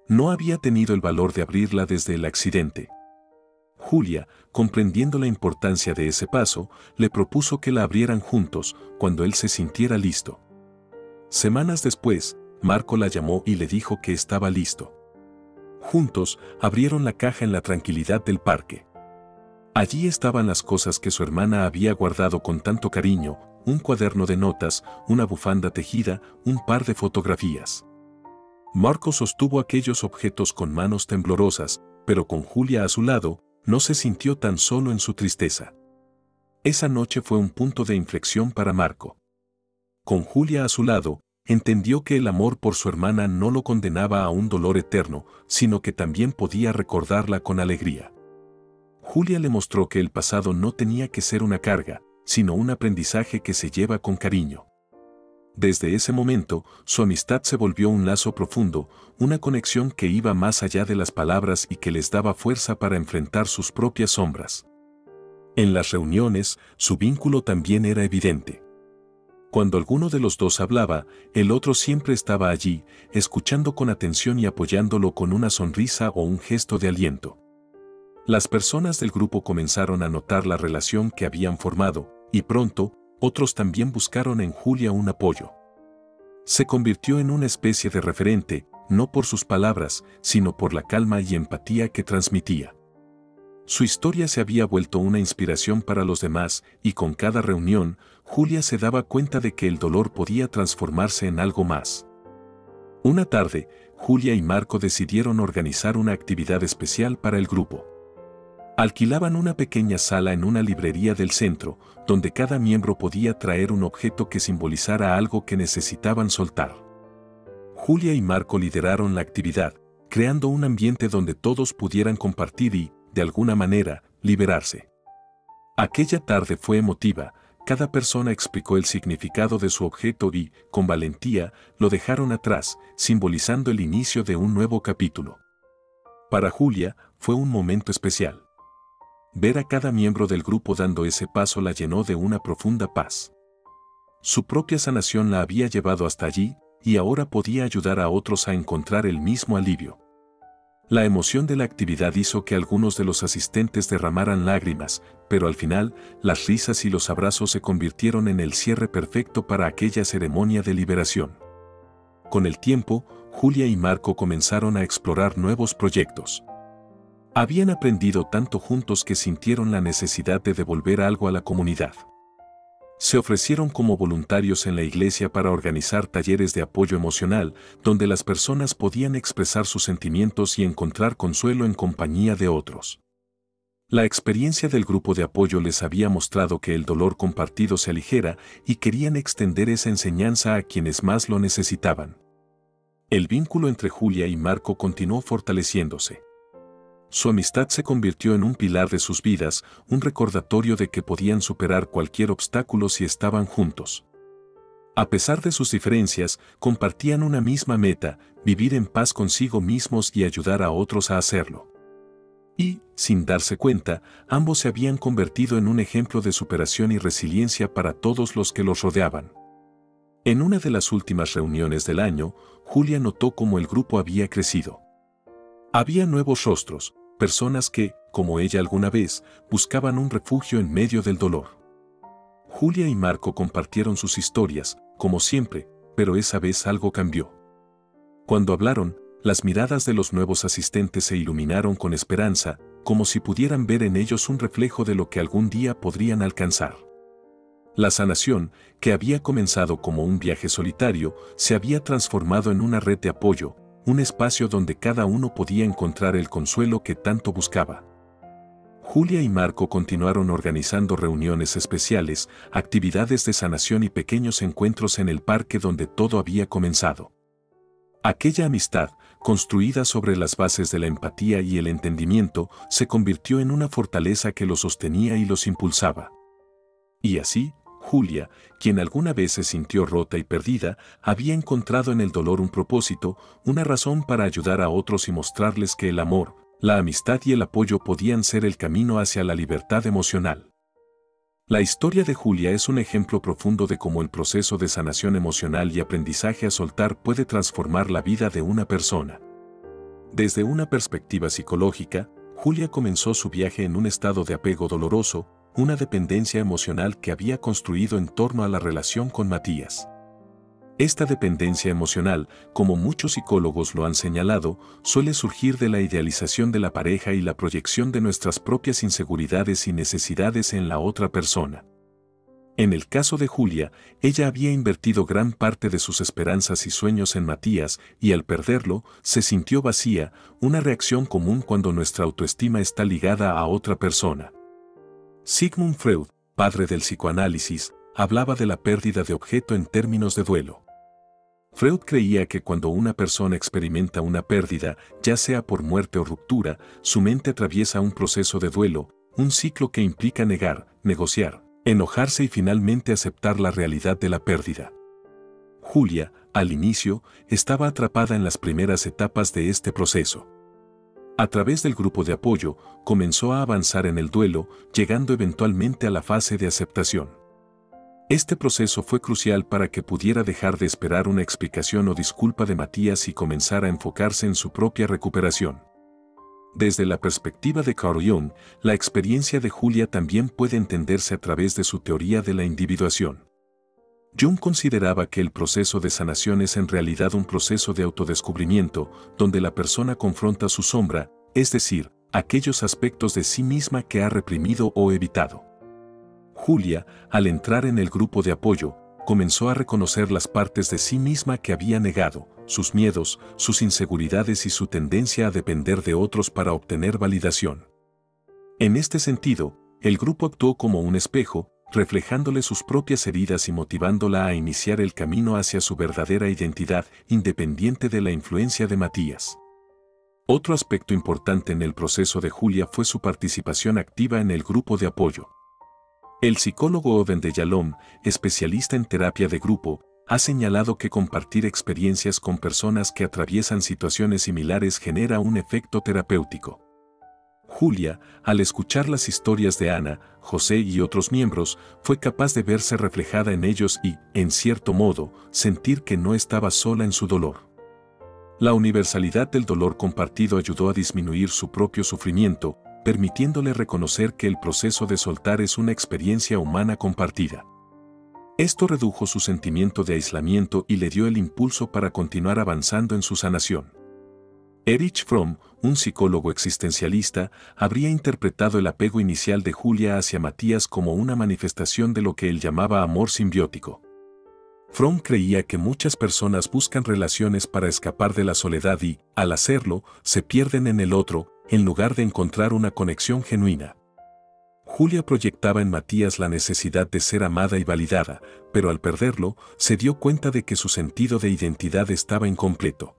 No había tenido el valor de abrirla desde el accidente. Julia, comprendiendo la importancia de ese paso, le propuso que la abrieran juntos cuando él se sintiera listo. Semanas después, Marco la llamó y le dijo que estaba listo. Juntos, abrieron la caja en la tranquilidad del parque. Allí estaban las cosas que su hermana había guardado con tanto cariño, un cuaderno de notas, una bufanda tejida, un par de fotografías. Marco sostuvo aquellos objetos con manos temblorosas, pero con Julia a su lado, no se sintió tan solo en su tristeza. Esa noche fue un punto de inflexión para Marco. Con Julia a su lado, entendió que el amor por su hermana no lo condenaba a un dolor eterno, sino que también podía recordarla con alegría. Julia le mostró que el pasado no tenía que ser una carga, sino un aprendizaje que se lleva con cariño. Desde ese momento, su amistad se volvió un lazo profundo, una conexión que iba más allá de las palabras y que les daba fuerza para enfrentar sus propias sombras. En las reuniones, su vínculo también era evidente. Cuando alguno de los dos hablaba, el otro siempre estaba allí, escuchando con atención y apoyándolo con una sonrisa o un gesto de aliento. Las personas del grupo comenzaron a notar la relación que habían formado, y pronto, otros también buscaron en Julia un apoyo. Se convirtió en una especie de referente, no por sus palabras, sino por la calma y empatía que transmitía. Su historia se había vuelto una inspiración para los demás, y con cada reunión, Julia se daba cuenta de que el dolor podía transformarse en algo más. Una tarde, Julia y Marco decidieron organizar una actividad especial para el grupo. Alquilaban una pequeña sala en una librería del centro, donde cada miembro podía traer un objeto que simbolizara algo que necesitaban soltar. Julia y Marco lideraron la actividad, creando un ambiente donde todos pudieran compartir y, de alguna manera, liberarse. Aquella tarde fue emotiva, cada persona explicó el significado de su objeto y, con valentía, lo dejaron atrás, simbolizando el inicio de un nuevo capítulo. Para Julia, fue un momento especial. Ver a cada miembro del grupo dando ese paso la llenó de una profunda paz. Su propia sanación la había llevado hasta allí y ahora podía ayudar a otros a encontrar el mismo alivio. La emoción de la actividad hizo que algunos de los asistentes derramaran lágrimas, pero al final, las risas y los abrazos se convirtieron en el cierre perfecto para aquella ceremonia de liberación. Con el tiempo, Julia y Marco comenzaron a explorar nuevos proyectos. Habían aprendido tanto juntos que sintieron la necesidad de devolver algo a la comunidad. Se ofrecieron como voluntarios en la iglesia para organizar talleres de apoyo emocional, donde las personas podían expresar sus sentimientos y encontrar consuelo en compañía de otros. La experiencia del grupo de apoyo les había mostrado que el dolor compartido se aligera y querían extender esa enseñanza a quienes más lo necesitaban. El vínculo entre Julia y Marco continuó fortaleciéndose. Su amistad se convirtió en un pilar de sus vidas, un recordatorio de que podían superar cualquier obstáculo si estaban juntos. A pesar de sus diferencias, compartían una misma meta, vivir en paz consigo mismos y ayudar a otros a hacerlo. Y, sin darse cuenta, ambos se habían convertido en un ejemplo de superación y resiliencia para todos los que los rodeaban. En una de las últimas reuniones del año, Julia notó cómo el grupo había crecido. Había nuevos rostros, personas que, como ella alguna vez, buscaban un refugio en medio del dolor. Julia y Marco compartieron sus historias, como siempre, pero esa vez algo cambió. Cuando hablaron, las miradas de los nuevos asistentes se iluminaron con esperanza, como si pudieran ver en ellos un reflejo de lo que algún día podrían alcanzar. La sanación, que había comenzado como un viaje solitario, se había transformado en una red de apoyo, un espacio donde cada uno podía encontrar el consuelo que tanto buscaba. Julia y Marco continuaron organizando reuniones especiales, actividades de sanación y pequeños encuentros en el parque donde todo había comenzado. Aquella amistad, construida sobre las bases de la empatía y el entendimiento, se convirtió en una fortaleza que los sostenía y los impulsaba. Y así, Julia, quien alguna vez se sintió rota y perdida, había encontrado en el dolor un propósito, una razón para ayudar a otros y mostrarles que el amor, la amistad y el apoyo podían ser el camino hacia la libertad emocional. La historia de Julia es un ejemplo profundo de cómo el proceso de sanación emocional y aprendizaje a soltar puede transformar la vida de una persona. Desde una perspectiva psicológica, Julia comenzó su viaje en un estado de apego doloroso, una dependencia emocional que había construido en torno a la relación con Matías. Esta dependencia emocional, como muchos psicólogos lo han señalado, suele surgir de la idealización de la pareja y la proyección de nuestras propias inseguridades y necesidades en la otra persona. En el caso de Julia, ella había invertido gran parte de sus esperanzas y sueños en Matías y al perderlo, se sintió vacía, una reacción común cuando nuestra autoestima está ligada a otra persona. Sigmund Freud, padre del psicoanálisis, hablaba de la pérdida de objeto en términos de duelo. Freud creía que cuando una persona experimenta una pérdida, ya sea por muerte o ruptura, su mente atraviesa un proceso de duelo, un ciclo que implica negar, negociar, enojarse y finalmente aceptar la realidad de la pérdida. Julia, al inicio, estaba atrapada en las primeras etapas de este proceso. A través del grupo de apoyo, comenzó a avanzar en el duelo, llegando eventualmente a la fase de aceptación. Este proceso fue crucial para que pudiera dejar de esperar una explicación o disculpa de Matías y comenzar a enfocarse en su propia recuperación. Desde la perspectiva de Carl Jung, la experiencia de Julia también puede entenderse a través de su teoría de la individuación. Jung consideraba que el proceso de sanación es en realidad un proceso de autodescubrimiento, donde la persona confronta su sombra, es decir, aquellos aspectos de sí misma que ha reprimido o evitado. Julia, al entrar en el grupo de apoyo, comenzó a reconocer las partes de sí misma que había negado, sus miedos, sus inseguridades y su tendencia a depender de otros para obtener validación. En este sentido, el grupo actuó como un espejo, reflejándole sus propias heridas y motivándola a iniciar el camino hacia su verdadera identidad, independiente de la influencia de Matías. Otro aspecto importante en el proceso de Julia fue su participación activa en el grupo de apoyo. El psicólogo Irvin Yalom, especialista en terapia de grupo, ha señalado que compartir experiencias con personas que atraviesan situaciones similares genera un efecto terapéutico. Julia, al escuchar las historias de Ana, José y otros miembros, fue capaz de verse reflejada en ellos y, en cierto modo, sentir que no estaba sola en su dolor. La universalidad del dolor compartido ayudó a disminuir su propio sufrimiento, permitiéndole reconocer que el proceso de soltar es una experiencia humana compartida. Esto redujo su sentimiento de aislamiento y le dio el impulso para continuar avanzando en su sanación. Erich Fromm, un psicólogo existencialista, habría interpretado el apego inicial de Julia hacia Matías como una manifestación de lo que él llamaba amor simbiótico. Fromm creía que muchas personas buscan relaciones para escapar de la soledad y, al hacerlo, se pierden en el otro, en lugar de encontrar una conexión genuina. Julia proyectaba en Matías la necesidad de ser amada y validada, pero al perderlo, se dio cuenta de que su sentido de identidad estaba incompleto.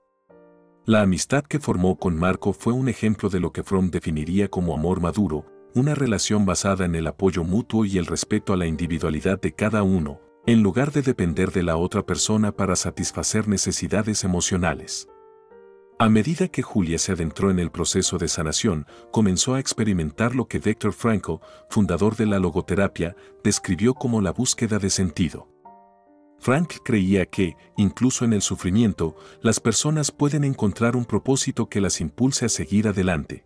La amistad que formó con Marco fue un ejemplo de lo que Fromm definiría como amor maduro, una relación basada en el apoyo mutuo y el respeto a la individualidad de cada uno, en lugar de depender de la otra persona para satisfacer necesidades emocionales. A medida que Julia se adentró en el proceso de sanación, comenzó a experimentar lo que Viktor Frankl, fundador de la logoterapia, describió como la búsqueda de sentido. Frankl creía que, incluso en el sufrimiento, las personas pueden encontrar un propósito que las impulse a seguir adelante.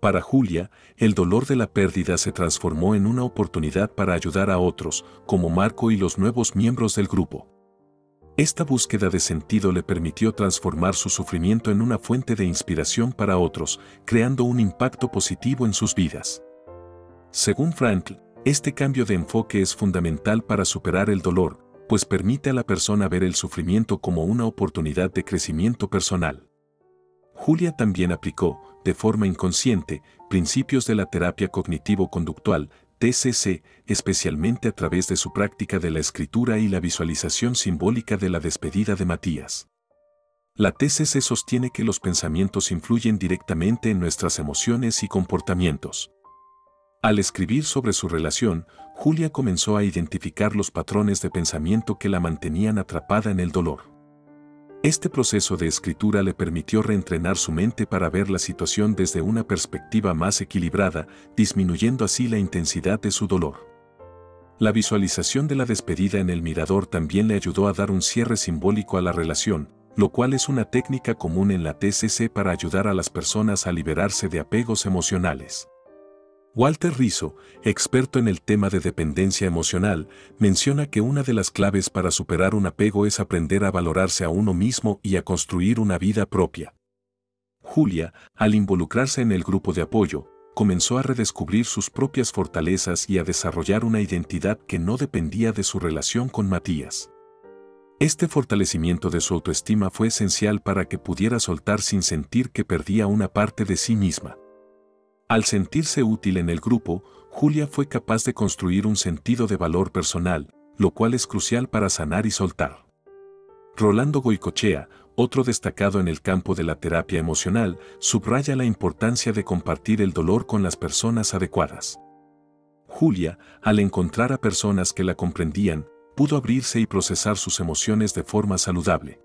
Para Julia, el dolor de la pérdida se transformó en una oportunidad para ayudar a otros, como Marco y los nuevos miembros del grupo. Esta búsqueda de sentido le permitió transformar su sufrimiento en una fuente de inspiración para otros, creando un impacto positivo en sus vidas. Según Frankl, este cambio de enfoque es fundamental para superar el dolor, pues permite a la persona ver el sufrimiento como una oportunidad de crecimiento personal. Julia también aplicó, de forma inconsciente, principios de la terapia cognitivo-conductual, T C C, especialmente a través de su práctica de la escritura y la visualización simbólica de la despedida de Matías. La T C C sostiene que los pensamientos influyen directamente en nuestras emociones y comportamientos. Al escribir sobre su relación, Julia comenzó a identificar los patrones de pensamiento que la mantenían atrapada en el dolor. Este proceso de escritura le permitió reentrenar su mente para ver la situación desde una perspectiva más equilibrada, disminuyendo así la intensidad de su dolor. La visualización de la despedida en el mirador también le ayudó a dar un cierre simbólico a la relación, lo cual es una técnica común en la T C C para ayudar a las personas a liberarse de apegos emocionales. Walter Riso, experto en el tema de dependencia emocional, menciona que una de las claves para superar un apego es aprender a valorarse a uno mismo y a construir una vida propia. Julia, al involucrarse en el grupo de apoyo, comenzó a redescubrir sus propias fortalezas y a desarrollar una identidad que no dependía de su relación con Matías. Este fortalecimiento de su autoestima fue esencial para que pudiera soltar sin sentir que perdía una parte de sí misma. Al sentirse útil en el grupo, Julia fue capaz de construir un sentido de valor personal, lo cual es crucial para sanar y soltar. Rolando Goicochea, otro destacado en el campo de la terapia emocional, subraya la importancia de compartir el dolor con las personas adecuadas. Julia, al encontrar a personas que la comprendían, pudo abrirse y procesar sus emociones de forma saludable.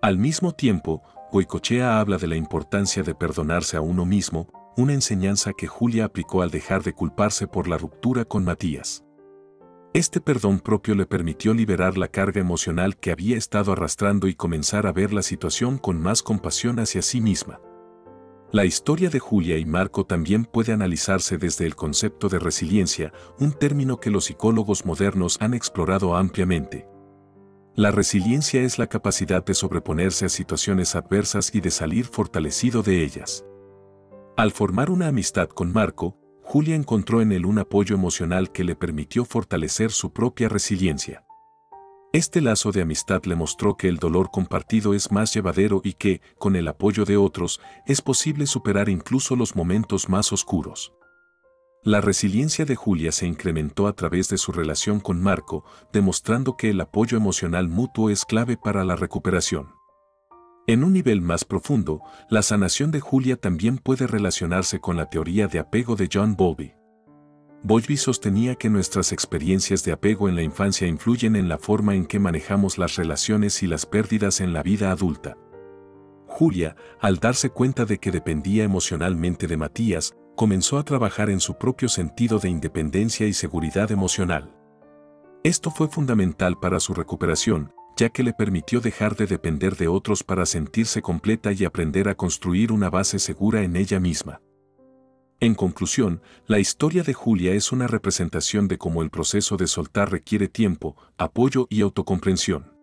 Al mismo tiempo, Goicochea habla de la importancia de perdonarse a uno mismo, una enseñanza que Julia aplicó al dejar de culparse por la ruptura con Matías. Este perdón propio le permitió liberar la carga emocional que había estado arrastrando y comenzar a ver la situación con más compasión hacia sí misma. La historia de Julia y Marco también puede analizarse desde el concepto de resiliencia, un término que los psicólogos modernos han explorado ampliamente. La resiliencia es la capacidad de sobreponerse a situaciones adversas y de salir fortalecido de ellas. Al formar una amistad con Marco, Julia encontró en él un apoyo emocional que le permitió fortalecer su propia resiliencia. Este lazo de amistad le mostró que el dolor compartido es más llevadero y que, con el apoyo de otros, es posible superar incluso los momentos más oscuros. La resiliencia de Julia se incrementó a través de su relación con Marco, demostrando que el apoyo emocional mutuo es clave para la recuperación. En un nivel más profundo, la sanación de Julia también puede relacionarse con la teoría de apego de John Bowlby. Bowlby sostenía que nuestras experiencias de apego en la infancia influyen en la forma en que manejamos las relaciones y las pérdidas en la vida adulta. Julia, al darse cuenta de que dependía emocionalmente de Matías, comenzó a trabajar en su propio sentido de independencia y seguridad emocional. Esto fue fundamental para su recuperación, ya que le permitió dejar de depender de otros para sentirse completa y aprender a construir una base segura en ella misma. En conclusión, la historia de Julia es una representación de cómo el proceso de soltar requiere tiempo, apoyo y autocomprensión.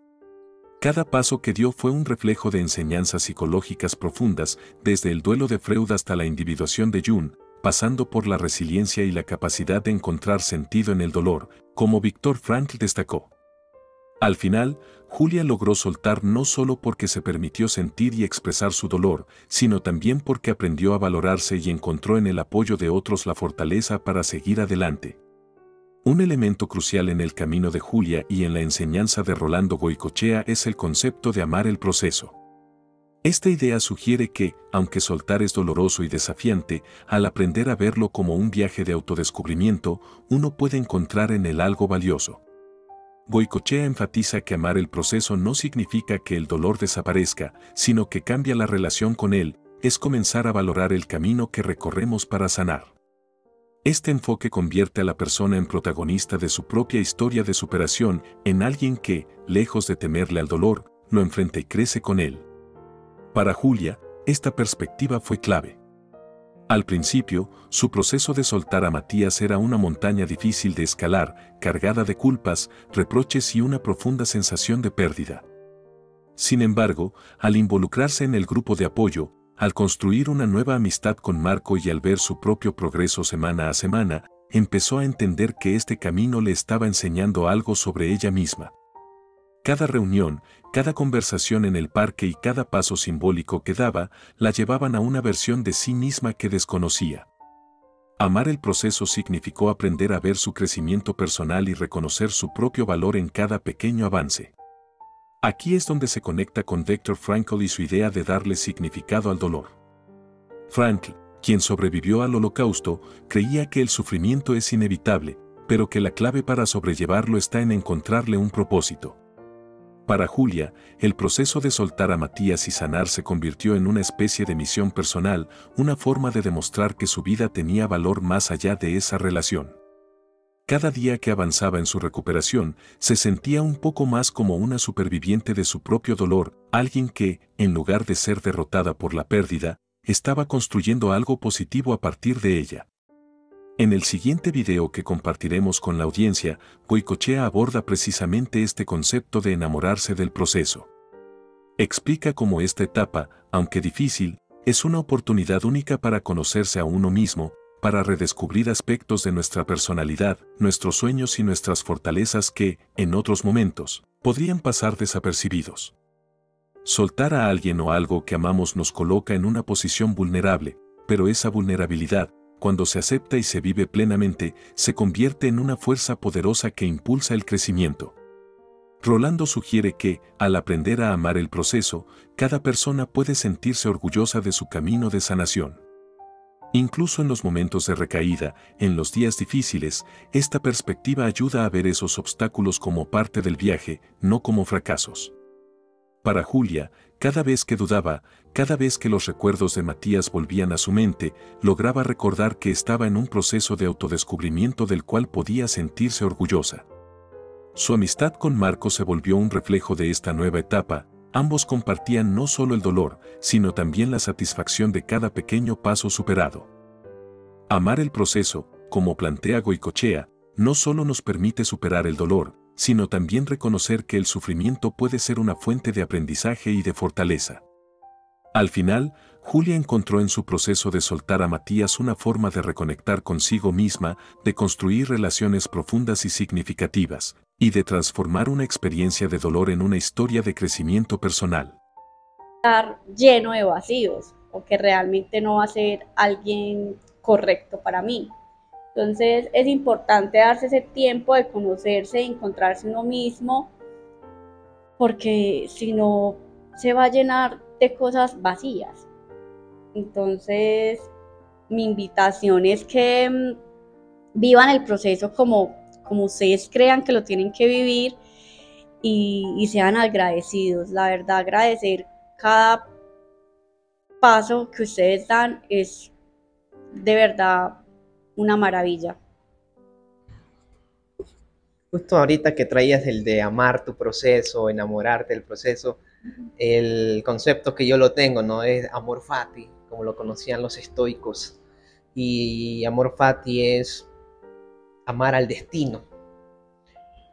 Cada paso que dio fue un reflejo de enseñanzas psicológicas profundas, desde el duelo de Freud hasta la individuación de Jung, pasando por la resiliencia y la capacidad de encontrar sentido en el dolor, como Viktor Frankl destacó. Al final, Julia logró soltar no solo porque se permitió sentir y expresar su dolor, sino también porque aprendió a valorarse y encontró en el apoyo de otros la fortaleza para seguir adelante. Un elemento crucial en el camino de Julia y en la enseñanza de Rolando Goicochea es el concepto de amar el proceso. Esta idea sugiere que, aunque soltar es doloroso y desafiante, al aprender a verlo como un viaje de autodescubrimiento, uno puede encontrar en él algo valioso. Goicochea enfatiza que amar el proceso no significa que el dolor desaparezca, sino que cambia la relación con él, es comenzar a valorar el camino que recorremos para sanar. Este enfoque convierte a la persona en protagonista de su propia historia de superación, en alguien que, lejos de temerle al dolor, lo enfrenta y crece con él. Para Julia, esta perspectiva fue clave. Al principio, su proceso de soltar a Matías era una montaña difícil de escalar, cargada de culpas, reproches y una profunda sensación de pérdida. Sin embargo, al involucrarse en el grupo de apoyo, al construir una nueva amistad con Marco y al ver su propio progreso semana a semana, empezó a entender que este camino le estaba enseñando algo sobre ella misma. Cada reunión, cada conversación en el parque y cada paso simbólico que daba, la llevaban a una versión de sí misma que desconocía. Amar el proceso significó aprender a ver su crecimiento personal y reconocer su propio valor en cada pequeño avance. Aquí es donde se conecta con Viktor Frankl y su idea de darle significado al dolor. Frankl, quien sobrevivió al Holocausto, creía que el sufrimiento es inevitable, pero que la clave para sobrellevarlo está en encontrarle un propósito. Para Julia, el proceso de soltar a Matías y sanar se convirtió en una especie de misión personal, una forma de demostrar que su vida tenía valor más allá de esa relación. Cada día que avanzaba en su recuperación, se sentía un poco más como una superviviente de su propio dolor, alguien que, en lugar de ser derrotada por la pérdida, estaba construyendo algo positivo a partir de ella. En el siguiente video que compartiremos con la audiencia, Goicochea aborda precisamente este concepto de enamorarse del proceso. Explica cómo esta etapa, aunque difícil, es una oportunidad única para conocerse a uno mismo, para redescubrir aspectos de nuestra personalidad, nuestros sueños y nuestras fortalezas que, en otros momentos, podrían pasar desapercibidos. Soltar a alguien o algo que amamos nos coloca en una posición vulnerable, pero esa vulnerabilidad, cuando se acepta y se vive plenamente, se convierte en una fuerza poderosa que impulsa el crecimiento. Rolando sugiere que, al aprender a amar el proceso, cada persona puede sentirse orgullosa de su camino de sanación. Incluso en los momentos de recaída, en los días difíciles, esta perspectiva ayuda a ver esos obstáculos como parte del viaje, no como fracasos. Para Julia, cada vez que dudaba, cada vez que los recuerdos de Matías volvían a su mente, lograba recordar que estaba en un proceso de autodescubrimiento del cual podía sentirse orgullosa. Su amistad con Marco se volvió un reflejo de esta nueva etapa, ambos compartían no solo el dolor, sino también la satisfacción de cada pequeño paso superado. Amar el proceso, como plantea Goicochea, no solo nos permite superar el dolor, sino también reconocer que el sufrimiento puede ser una fuente de aprendizaje y de fortaleza. Al final, Julia encontró en su proceso de soltar a Matías una forma de reconectar consigo misma, de construir relaciones profundas y significativas, y de transformar una experiencia de dolor en una historia de crecimiento personal. Estar lleno de vacíos, o que realmente no va a ser alguien correcto para mí. Entonces es importante darse ese tiempo de conocerse, de encontrarse uno mismo, porque si no se va a llenar de cosas vacías. Entonces mi invitación es que vivan el proceso como, como ustedes crean que lo tienen que vivir y, y sean agradecidos. La verdad, agradecer cada paso que ustedes dan es de verdad una maravilla. Justo ahorita que traías el de amar tu proceso, enamorarte del proceso, el concepto que yo lo tengo, ¿no? Es amor fati, como lo conocían los estoicos. Y amor fati es amar al destino.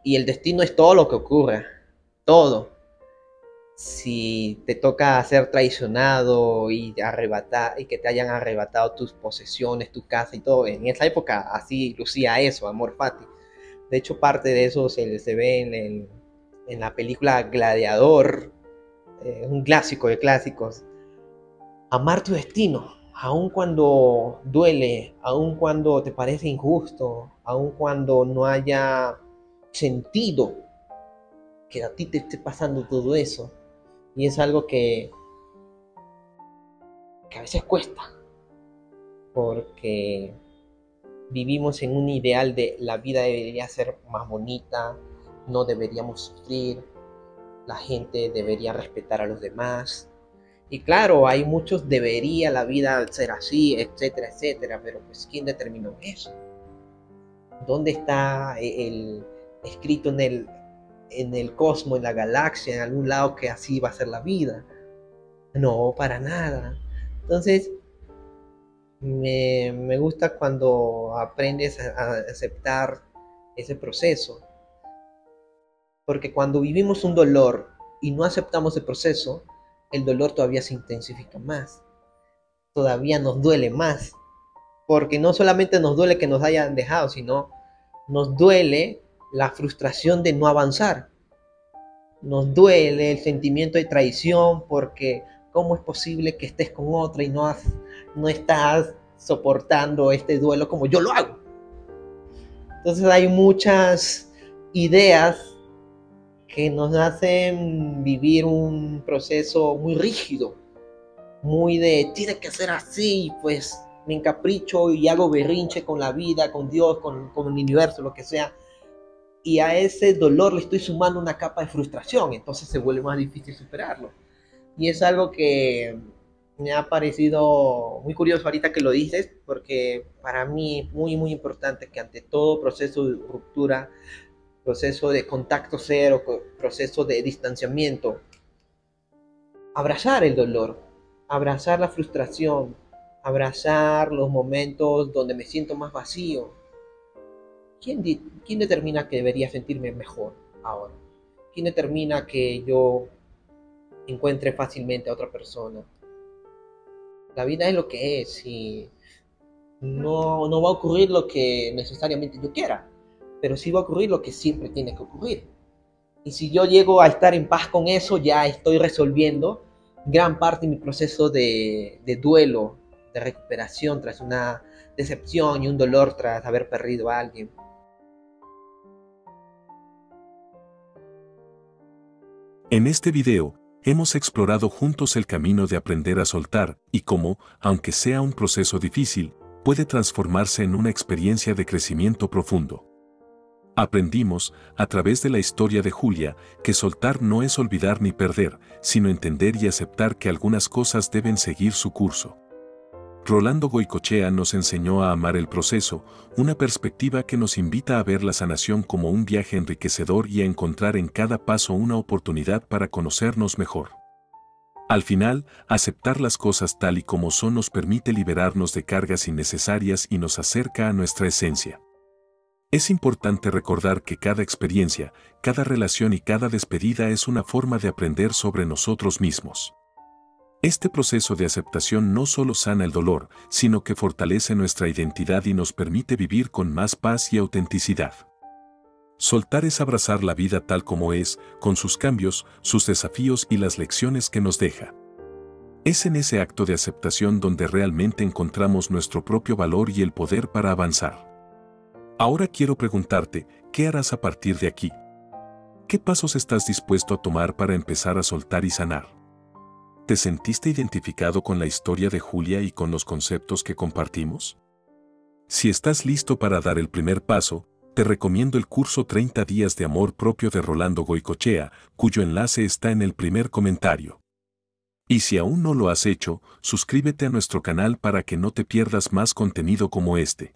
Y el destino es todo lo que ocurra, todo. Si te toca ser traicionado y, arrebatar, y que te hayan arrebatado tus posesiones, tu casa y todo, en esa época así lucía eso, amor fati. De hecho, parte de eso se, se ve en, el, en la película Gladiador, eh, un clásico de clásicos. Amar tu destino, aun cuando duele, aun cuando te parece injusto, aun cuando no haya sentido que a ti te esté pasando todo eso. Y es algo que, que a veces cuesta, porque vivimos en un ideal de la vida debería ser más bonita, no deberíamos sufrir, la gente debería respetar a los demás. Y claro, hay muchos debería la vida ser así, etcétera, etcétera, pero pues ¿quién determinó eso? ¿Dónde está el, el escrito en el, en el cosmos, en la galaxia, en algún lado que así va a ser la vida? No, para nada. Entonces, Me, me gusta cuando aprendes a, a aceptar ese proceso, porque cuando vivimos un dolor y no aceptamos el proceso, el dolor todavía se intensifica más, todavía nos duele más, porque no solamente nos duele que nos hayan dejado, sino nos duele la frustración de no avanzar, nos duele el sentimiento de traición, porque ¿cómo es posible que estés con otra y no, has, no estás soportando este duelo como yo lo hago? Entonces hay muchas ideas que nos hacen vivir un proceso muy rígido, muy de tiene que ser así, pues me encapricho y hago berrinche con la vida, con Dios, con, con el universo, lo que sea. Y a ese dolor le estoy sumando una capa de frustración, entonces se vuelve más difícil superarlo. Y es algo que me ha parecido muy curioso ahorita que lo dices, porque para mí es muy, muy importante que ante todo proceso de ruptura, proceso de contacto cero, proceso de distanciamiento, abrazar el dolor, abrazar la frustración, abrazar los momentos donde me siento más vacío. ¿Quién, quién determina que debería sentirme mejor ahora? ¿Quién determina que yo encuentre fácilmente a otra persona? La vida es lo que es y no, no va a ocurrir lo que necesariamente yo quiera, pero sí va a ocurrir lo que siempre tiene que ocurrir. Y si yo llego a estar en paz con eso, ya estoy resolviendo gran parte de mi proceso de, de duelo, de recuperación tras una decepción y un dolor tras haber perdido a alguien. En este video hemos explorado juntos el camino de aprender a soltar y cómo, aunque sea un proceso difícil, puede transformarse en una experiencia de crecimiento profundo. Aprendimos, a través de la historia de Julia, que soltar no es olvidar ni perder, sino entender y aceptar que algunas cosas deben seguir su curso. Rolando Goicochea nos enseñó a amar el proceso, una perspectiva que nos invita a ver la sanación como un viaje enriquecedor y a encontrar en cada paso una oportunidad para conocernos mejor. Al final, aceptar las cosas tal y como son nos permite liberarnos de cargas innecesarias y nos acerca a nuestra esencia. Es importante recordar que cada experiencia, cada relación y cada despedida es una forma de aprender sobre nosotros mismos. Este proceso de aceptación no solo sana el dolor, sino que fortalece nuestra identidad y nos permite vivir con más paz y autenticidad. Soltar es abrazar la vida tal como es, con sus cambios, sus desafíos y las lecciones que nos deja. Es en ese acto de aceptación donde realmente encontramos nuestro propio valor y el poder para avanzar. Ahora quiero preguntarte, ¿qué harás a partir de aquí? ¿Qué pasos estás dispuesto a tomar para empezar a soltar y sanar? ¿Te sentiste identificado con la historia de Julia y con los conceptos que compartimos? Si estás listo para dar el primer paso, te recomiendo el curso treinta días de amor propio de Rolando Goicochea, cuyo enlace está en el primer comentario. Y si aún no lo has hecho, suscríbete a nuestro canal para que no te pierdas más contenido como este.